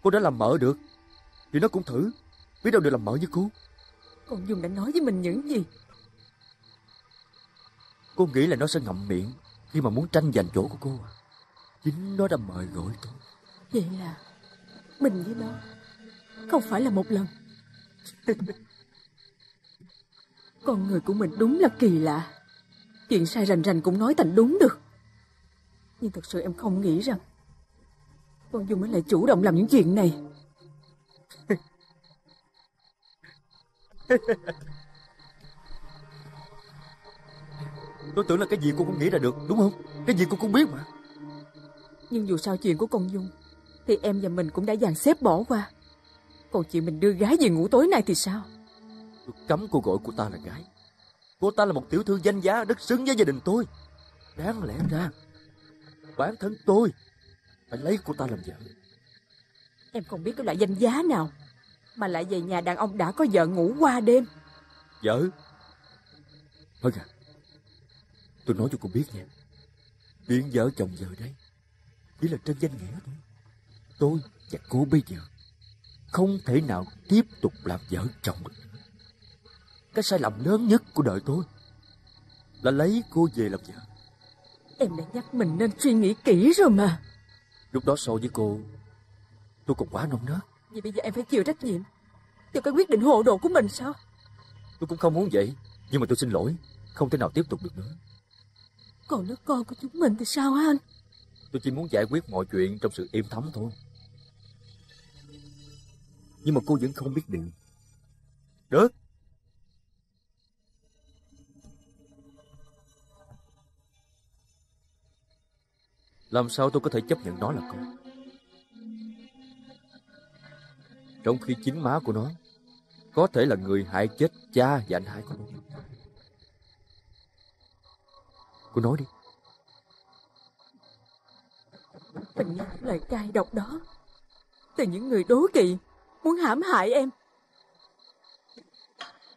Cô đã làm mợ được thì nó cũng thử, biết đâu được làm mợ như cô. Con Dung đã nói với mình những gì? Cô nghĩ là nó sẽ ngậm miệng khi mà muốn tranh giành chỗ của cô. Chính nó đã mời gọi tôi. Vậy là mình với nó không phải là một lần. Con người của mình đúng là kỳ lạ. Chuyện sai rành rành cũng nói thành đúng được. Nhưng thật sự em không nghĩ rằng con Dung mới lại chủ động làm những chuyện này. Tôi tưởng là cái gì cô cũng nghĩ ra được, đúng không? Cái gì cô cũng biết mà. Nhưng dù sao chuyện của con Dung thì em và mình cũng đã dàn xếp bỏ qua. Còn chuyện mình đưa gái về ngủ tối nay thì sao? Tôi cấm cô gọi cô ta là gái. Cô ta là một tiểu thư danh giá, rất xứng với gia đình tôi. Đáng lẽ ra bản thân tôi phải lấy cô ta làm vợ. Em không biết cái loại danh giá nào mà lại về nhà đàn ông đã có vợ ngủ qua đêm. Vợ? Hân à, tôi nói cho cô biết nha, chuyện vợ chồng giờ đây chỉ là trên danh nghĩa thôi. Tôi và cô bây giờ không thể nào tiếp tục làm vợ chồng mình. Cái sai lầm lớn nhất của đời tôi là lấy cô về làm vợ. Em đã nhắc mình nên suy nghĩ kỹ rồi mà. Lúc đó so với cô, tôi còn quá non nớt. Vậy bây giờ em phải chịu trách nhiệm cho cái quyết định hồ đồ của mình sao? Tôi cũng không muốn vậy, nhưng mà tôi xin lỗi, không thể nào tiếp tục được nữa. Còn đứa con của chúng mình thì sao hả anh? Tôi chỉ muốn giải quyết mọi chuyện trong sự im thấm thôi. Nhưng mà cô vẫn không biết điều. Được. Làm sao tôi có thể chấp nhận nó là con, trong khi chính má của nó có thể là người hại chết cha và anh hai của nó. Cô nói đi. Mình nghe những lời cay độc đó từ những người đố kỵ muốn hãm hại em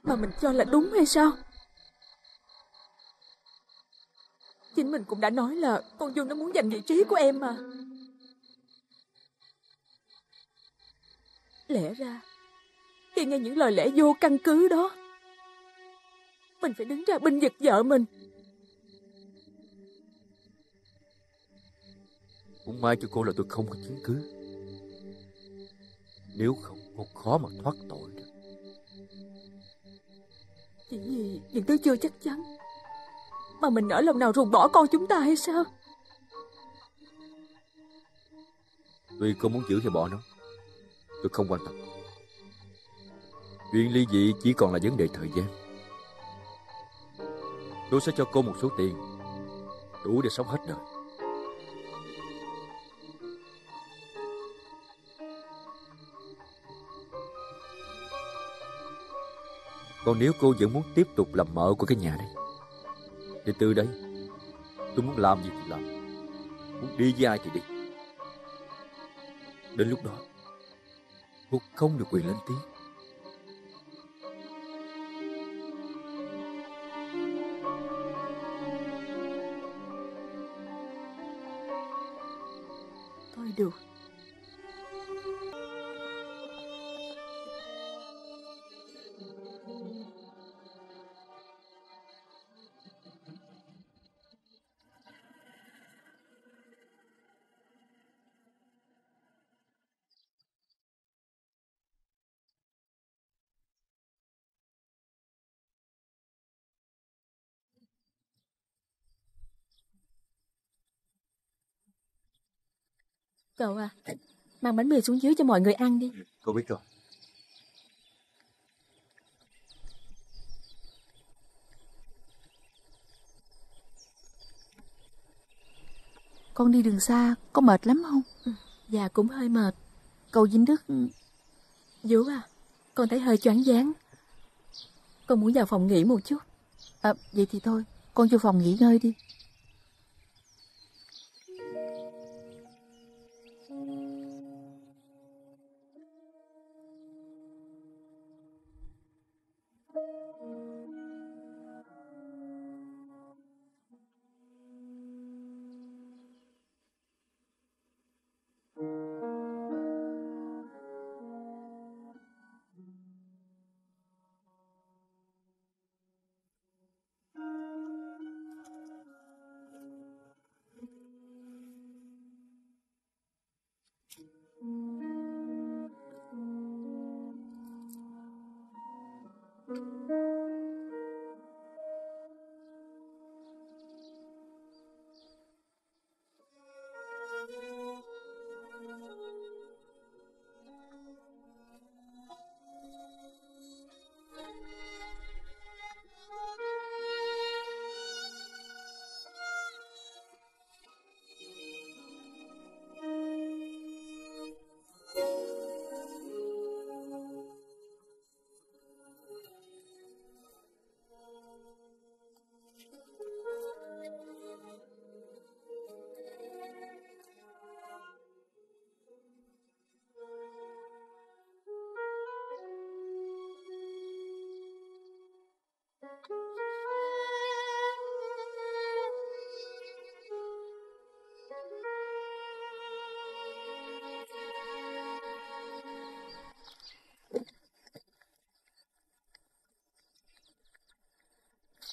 mà mình cho là đúng hay sao? Chính mình cũng đã nói là con Dung nó muốn giành vị trí của em mà. Lẽ ra khi nghe những lời lẽ vô căn cứ đó, mình phải đứng ra bênh vực vợ mình. Cũng may cho cô là tôi không có chứng cứ, nếu không cô khó mà thoát tội được. Chỉ vì những thứ chưa chắc chắn mà mình nỡ lòng nào ruồng bỏ con chúng ta hay sao? Tuy cô muốn giữ hay bỏ nó, tôi không quan tâm. Chuyện ly dị chỉ còn là vấn đề thời gian. Tôi sẽ cho cô một số tiền đủ để sống hết đời. Còn nếu cô vẫn muốn tiếp tục làm mợ của cái nhà này thì từ đây tôi muốn làm gì thì làm, muốn đi với ai thì đi. Đến lúc đó cô không được quyền lên tiếng. Thôi được. Cậu à, mang bánh mì xuống dưới cho mọi người ăn đi. Cô biết rồi. Con đi đường xa, có mệt lắm không? Ừ, dạ cũng hơi mệt. Cậu Vĩnh Đức... Vũ à, con thấy hơi choáng váng. Con muốn vào phòng nghỉ một chút. À, vậy thì thôi, con vô phòng nghỉ ngơi đi.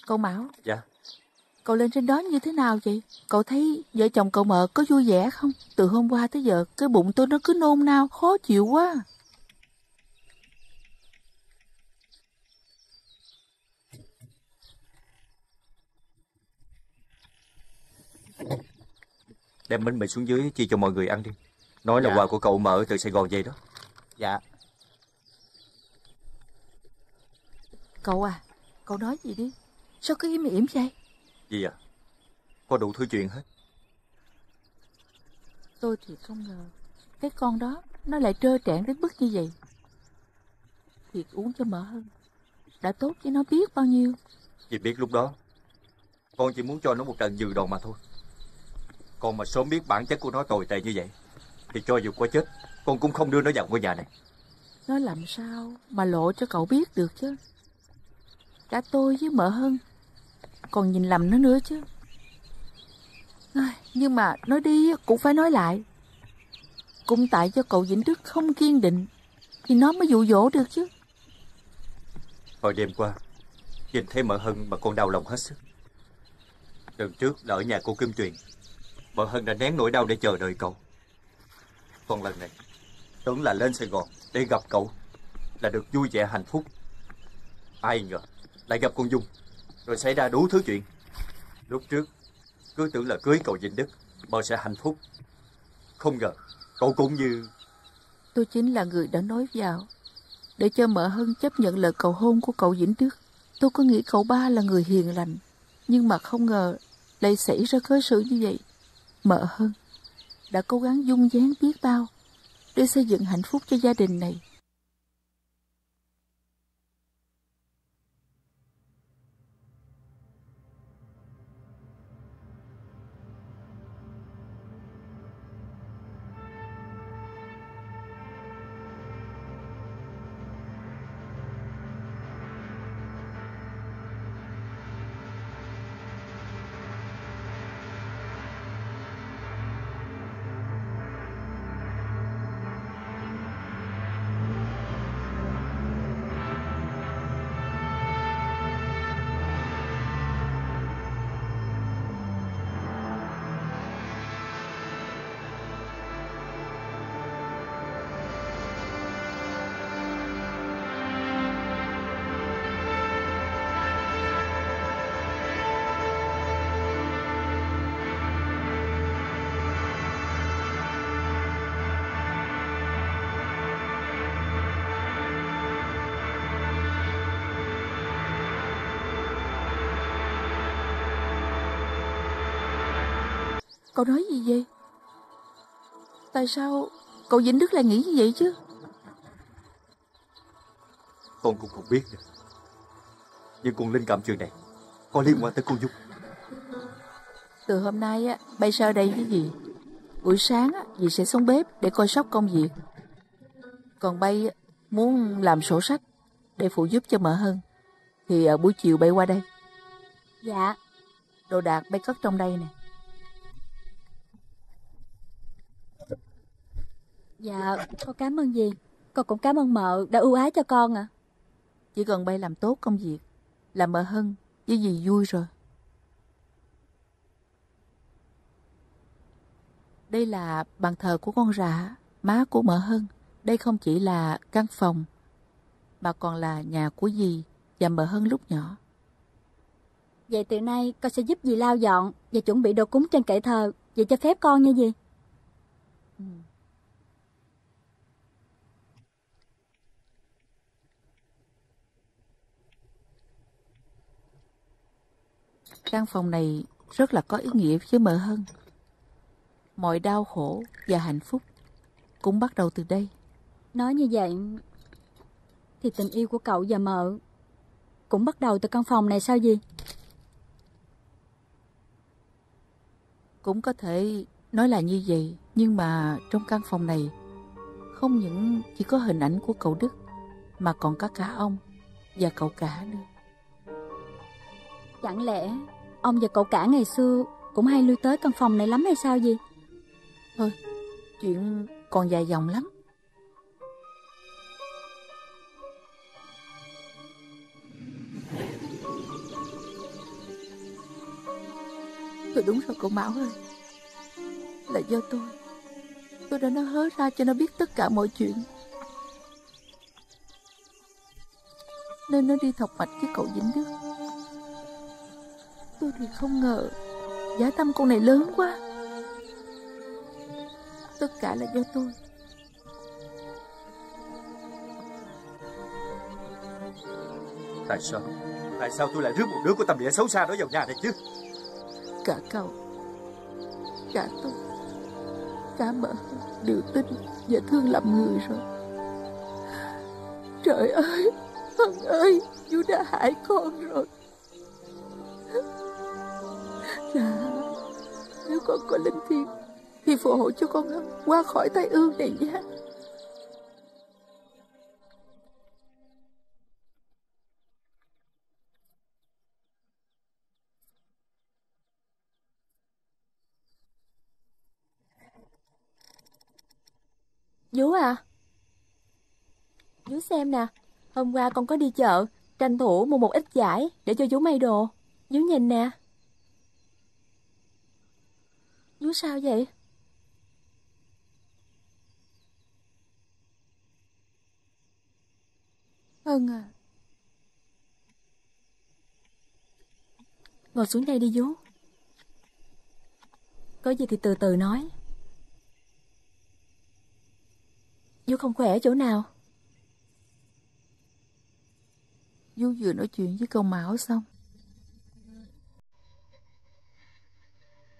Cậu Mão. Dạ. Cậu lên trên đó như thế nào vậy? Cậu thấy vợ chồng cậu Mợ có vui vẻ không? Từ hôm qua tới giờ cái bụng tôi nó cứ nôn nao, khó chịu quá. Đem bánh mì xuống dưới chia cho mọi người ăn đi. Nói là quà của cậu Mợ từ Sài Gòn về đó. Dạ. Cậu à, cậu nói gì đi? Sao cứ im ỉm vậy? Gì à? Có đủ thứ chuyện hết. Tôi thì không ngờ cái con đó nó lại trơ trẽn đến mức như vậy. Việc uống cho Mợ hơn đã tốt với nó biết bao nhiêu. Chị biết lúc đó con chỉ muốn cho nó một trận dừ đòn mà thôi. Con mà sớm biết bản chất của nó tồi tệ như vậy thì cho dù có chết con cũng không đưa nó vào ngôi nhà này. Nó làm sao mà lộ cho cậu biết được chứ? Cả tôi với Mợ hơn còn nhìn lầm nó nữa chứ. Nhưng mà nói đi cũng phải nói lại, cũng tại cho cậu Vĩnh Đức không kiên định thì nó mới dụ dỗ được chứ. Hồi đêm qua nhìn thấy Mợ Hân mà con đau lòng hết sức. Lần trước là ở nhà cô Kim Tuyền, Mợ Hân đã nén nỗi đau để chờ đợi cậu. Còn lần này tưởng là lên Sài Gòn để gặp cậu là được vui vẻ hạnh phúc, ai ngờ lại gặp con Dung rồi xảy ra đủ thứ chuyện. Lúc trước cứ tưởng là cưới cậu Vĩnh Đức Mợ sẽ hạnh phúc, không ngờ cậu cũng như... Tôi chính là người đã nói vào để cho Mợ Hân chấp nhận lời cầu hôn của cậu Vĩnh Đức. Tôi cứ nghĩ cậu ba là người hiền lành, nhưng mà không ngờ lại xảy ra cớ sự như vậy. Mợ Hân đã cố gắng dung dáng biết bao để xây dựng hạnh phúc cho gia đình này. Cậu nói gì vậy? Tại sao cậu Vĩnh Đức lại nghĩ như vậy chứ? Con cũng không biết nữa. Nhưng con linh cảm chuyện này có liên quan tới cô Dung. Từ hôm nay á, bay sang đây với dì. Buổi sáng á, dì sẽ xuống bếp để coi sóc công việc. Còn bay muốn làm sổ sách để phụ giúp cho Mợ Hân, thì ở buổi chiều bay qua đây. Dạ. Đồ đạc bay cất trong đây nè. Dạ, con cảm ơn dì. Con cũng cảm ơn Mợ đã ưu ái cho con ạ. Chỉ cần bay làm tốt công việc là Mợ Hân với dì vui rồi. Đây là bàn thờ của con rạ, má của Mợ Hân. Đây không chỉ là căn phòng mà còn là nhà của dì và Mợ Hân lúc nhỏ. Vậy từ nay con sẽ giúp dì lau dọn và chuẩn bị đồ cúng trên kệ thờ. Dì cho phép con nha dì. Căn phòng này rất là có ý nghĩa với Mợ Hân. Mọi đau khổ và hạnh phúc cũng bắt đầu từ đây. Nói như vậy thì tình yêu của cậu và Mợ cũng bắt đầu từ căn phòng này sao dì? Cũng có thể nói là như vậy. Nhưng mà trong căn phòng này không những chỉ có hình ảnh của cậu Đức mà còn có cả ông và cậu cả nữa. Chẳng lẽ ông và cậu cả ngày xưa cũng hay lui tới căn phòng này lắm hay sao dì? Thôi, chuyện còn dài dòng lắm. rồi, đúng rồi cậu Mão ơi. Là do tôi đã nó hớ ra cho nó biết tất cả mọi chuyện, nên nó đi thọc mạch với cậu Vĩnh Đức. Tôi thì không ngờ dã tâm con này lớn quá. Tất cả là do tôi. Tại sao tôi lại rước một đứa có tâm địa xấu xa đó vào nhà này chứ? Cả cậu, cả tôi, cả mợ đều tin và thương lầm người rồi. Trời ơi, Hân ơi, chú đã hại con rồi. Dạ, nếu con có linh thiêng thì phù hộ cho con Hân qua khỏi tai ương này nha. Vú à, vú xem nè, hôm qua con có đi chợ, tranh thủ mua một ít vải để cho vú may đồ. Vú nhìn nè. Vú sao vậy? Hân à, ngồi xuống đây đi vú. Có gì thì từ từ nói. Vú không khỏe chỗ nào? Vú vừa nói chuyện với cậu Mão xong.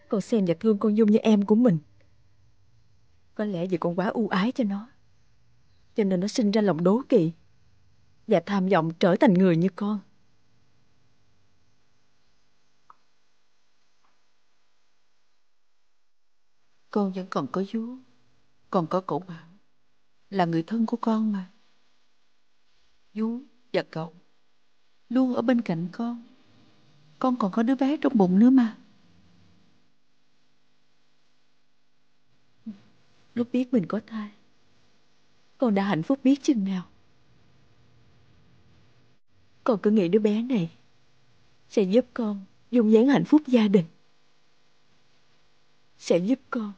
Con xem và thương con Dung như em của mình. Có lẽ vì con quá ưu ái cho nó, cho nên nó sinh ra lòng đố kỵ và tham vọng trở thành người như con. Con vẫn còn có Vú, còn có cậu Mão, là người thân của con mà. Vú và cậu luôn ở bên cạnh con. Con còn có đứa bé trong bụng nữa mà. Lúc biết mình có thai, con đã hạnh phúc biết chừng nào. Con cứ nghĩ đứa bé này sẽ giúp con dung dáng hạnh phúc gia đình, sẽ giúp con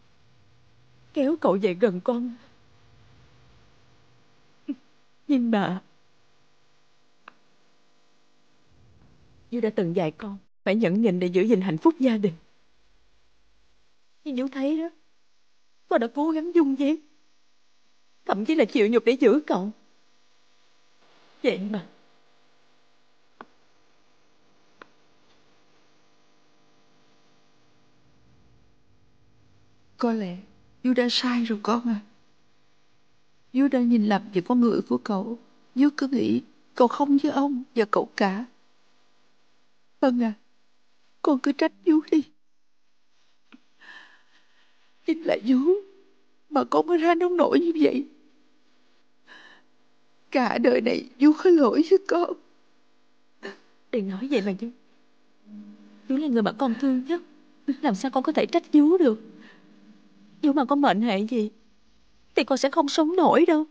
kéo cậu về gần con. Nhưng mà Vú đã từng dạy con phải nhẫn nhịn để giữ gìn hạnh phúc gia đình. Nhưng Vú thấy đó, con đã cố gắng dung dáng, thậm chí là chịu nhục để giữ cậu. Vậy mà có lẽ Vú đã sai rồi con à. Vú đã nhìn làm về con người của cậu. Vú cứ nghĩ cậu không như ông và cậu cả. Vâng à, con cứ trách Vú đi. Chính là Vú mà con mới ra nông nổi như vậy. Cả đời này Vú có lỗi với con. Đừng nói vậy mà Vú. Vú là người mà con thương nhất, làm sao con có thể trách Vú được? Vú mà có mệnh hệ gì thì con sẽ không sống nổi đâu.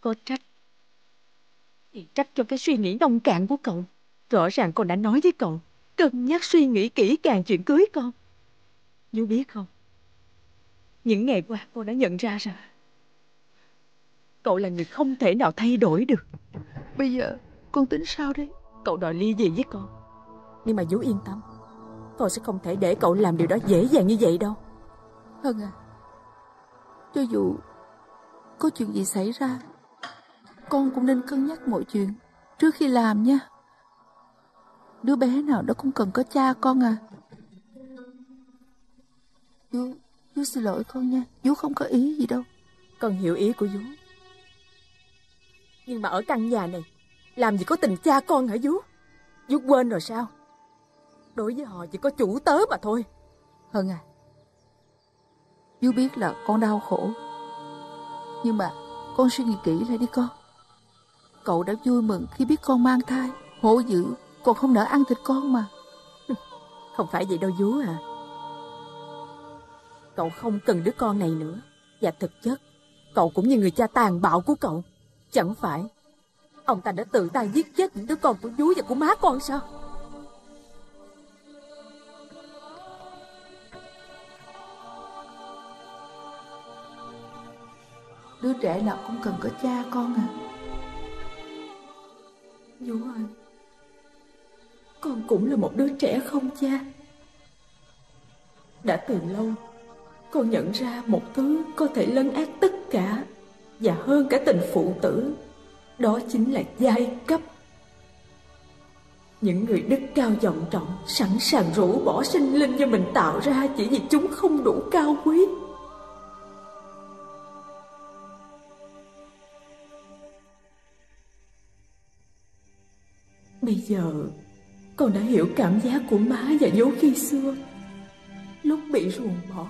Con trách thì trách cho cái suy nghĩ nông cạn của cậu. Rõ ràng con đã nói với cậu cân nhắc suy nghĩ kỹ càng chuyện cưới con. Vú biết không, những ngày qua con đã nhận ra rằng cậu là người không thể nào thay đổi được. Bây giờ con tính sao đây? Cậu đòi ly dị với con, nhưng mà Vú yên tâm, con sẽ không thể để cậu làm điều đó dễ dàng như vậy đâu. Hân à, cho dù có chuyện gì xảy ra, con cũng nên cân nhắc mọi chuyện trước khi làm nha. Đứa bé nào đó cũng cần có cha con à. Vú xin lỗi con nha, Vú không có ý gì đâu. Con hiểu ý của Vú. Nhưng mà ở căn nhà này làm gì có tình cha con hả Vú? Vú quên rồi sao? Đối với họ chỉ có chủ tớ mà thôi. Hân à, Vú biết là con đau khổ, nhưng mà con suy nghĩ kỹ lại đi con. Cậu đã vui mừng khi biết con mang thai, hổ dữ còn không nỡ ăn thịt con mà. Không phải vậy đâu Vú à. Cậu không cần đứa con này nữa. Và thực chất cậu cũng như người cha tàn bạo của cậu. Chẳng phải ông ta đã tự tay giết chết những đứa con của Vú và của má con sao? đứa trẻ nào cũng cần có cha con à. Vũ ơi, con cũng là một đứa trẻ không cha. Đã từ lâu con nhận ra một thứ có thể lấn át tất cả và hơn cả tình phụ tử, đó chính là giai cấp. Những người đức cao vọng trọng sẵn sàng rũ bỏ sinh linh do mình tạo ra chỉ vì chúng không đủ cao quý. Bây giờ con đã hiểu cảm giác của má và bố khi xưa lúc bị ruồng bỏ.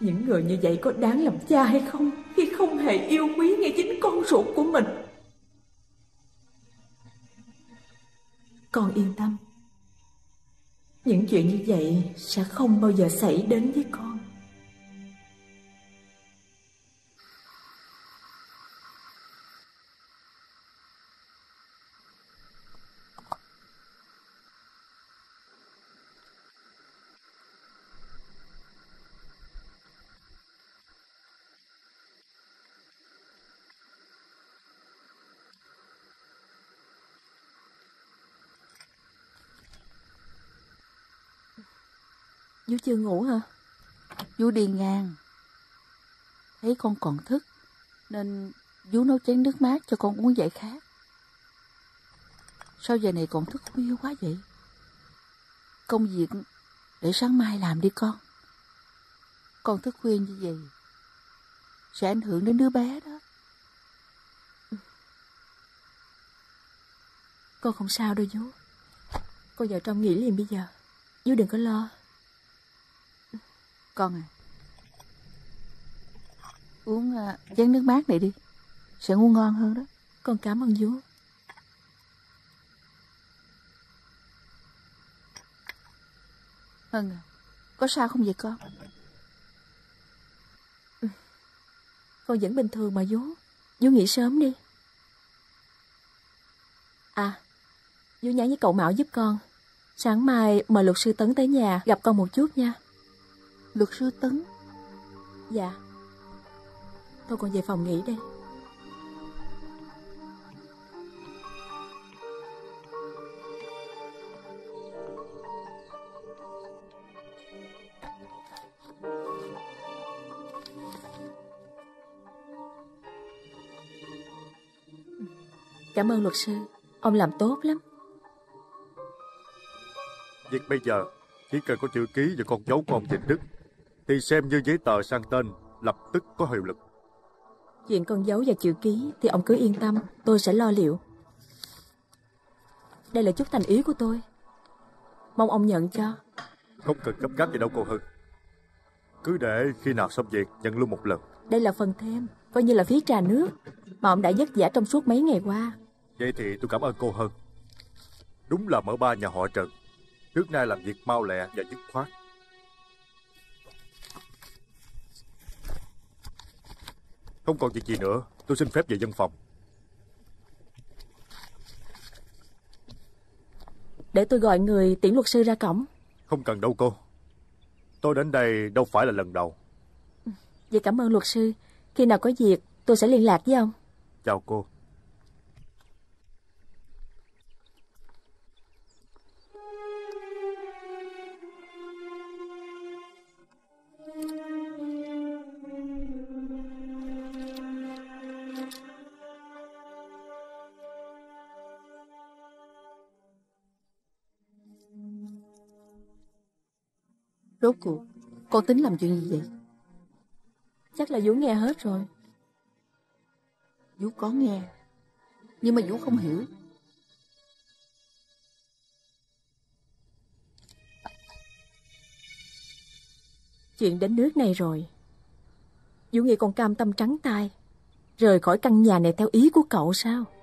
Những người như vậy có đáng làm cha hay không khi không hề yêu quý ngay chính con ruột của mình? Con yên tâm, những chuyện như vậy sẽ không bao giờ xảy đến với con. Vũ chưa ngủ hả? Vũ đi ngang, thấy con còn thức nên Vũ nấu chén nước mát cho con uống giải khát. Sao giờ này còn thức khuya quá vậy? Công việc để sáng mai làm đi con. Con thức khuya như vậy sẽ ảnh hưởng đến đứa bé đó. Con không sao đâu Vũ. Con vào trong nghỉ liền bây giờ. Vũ đừng có lo. Con à, uống chén nước mát này đi, sẽ ngủ ngon hơn đó. Con cảm ơn Vũ. Hân à, có sao không vậy con? Ừ, con vẫn bình thường mà Vũ. Vũ nghỉ sớm đi. À, Vũ nhắn với cậu Mão giúp con, sáng mai mời luật sư Tấn tới nhà gặp con một chút nha. Luật sư Tấn? Dạ. Thôi con về phòng nghỉ đây. Cảm ơn luật sư, ông làm tốt lắm. Việc bây giờ chỉ cần có chữ ký và con dấu của ông Vĩnh Đức thì xem như giấy tờ sang tên lập tức có hiệu lực. Chuyện con dấu và chữ ký thì ông cứ yên tâm, tôi sẽ lo liệu. Đây là chút thành ý của tôi, mong ông nhận cho. Không cần cấp gáp gì đâu cô Hưng, cứ để khi nào xong việc nhận luôn một lần. Đây là phần thêm, coi như là phí trà nước mà ông đã vất vả trong suốt mấy ngày qua. Vậy thì tôi cảm ơn cô Hưng. Đúng là mở ba nhà họ Trần, trước nay làm việc mau lẹ và dứt khoát. Không còn việc gì nữa, tôi xin phép về văn phòng. Để tôi gọi người tiễn luật sư ra cổng. Không cần đâu cô, tôi đến đây đâu phải là lần đầu. Vậy cảm ơn luật sư, khi nào có việc tôi sẽ liên lạc với ông. Chào cô. Rốt cuộc con tính làm chuyện gì vậy? Chắc là Vũ nghe hết rồi. Vũ có nghe, nhưng mà Vũ không hiểu. Chuyện đến nước này rồi, Vũ nghĩ con cam tâm trắng tay rời khỏi căn nhà này theo ý của cậu sao?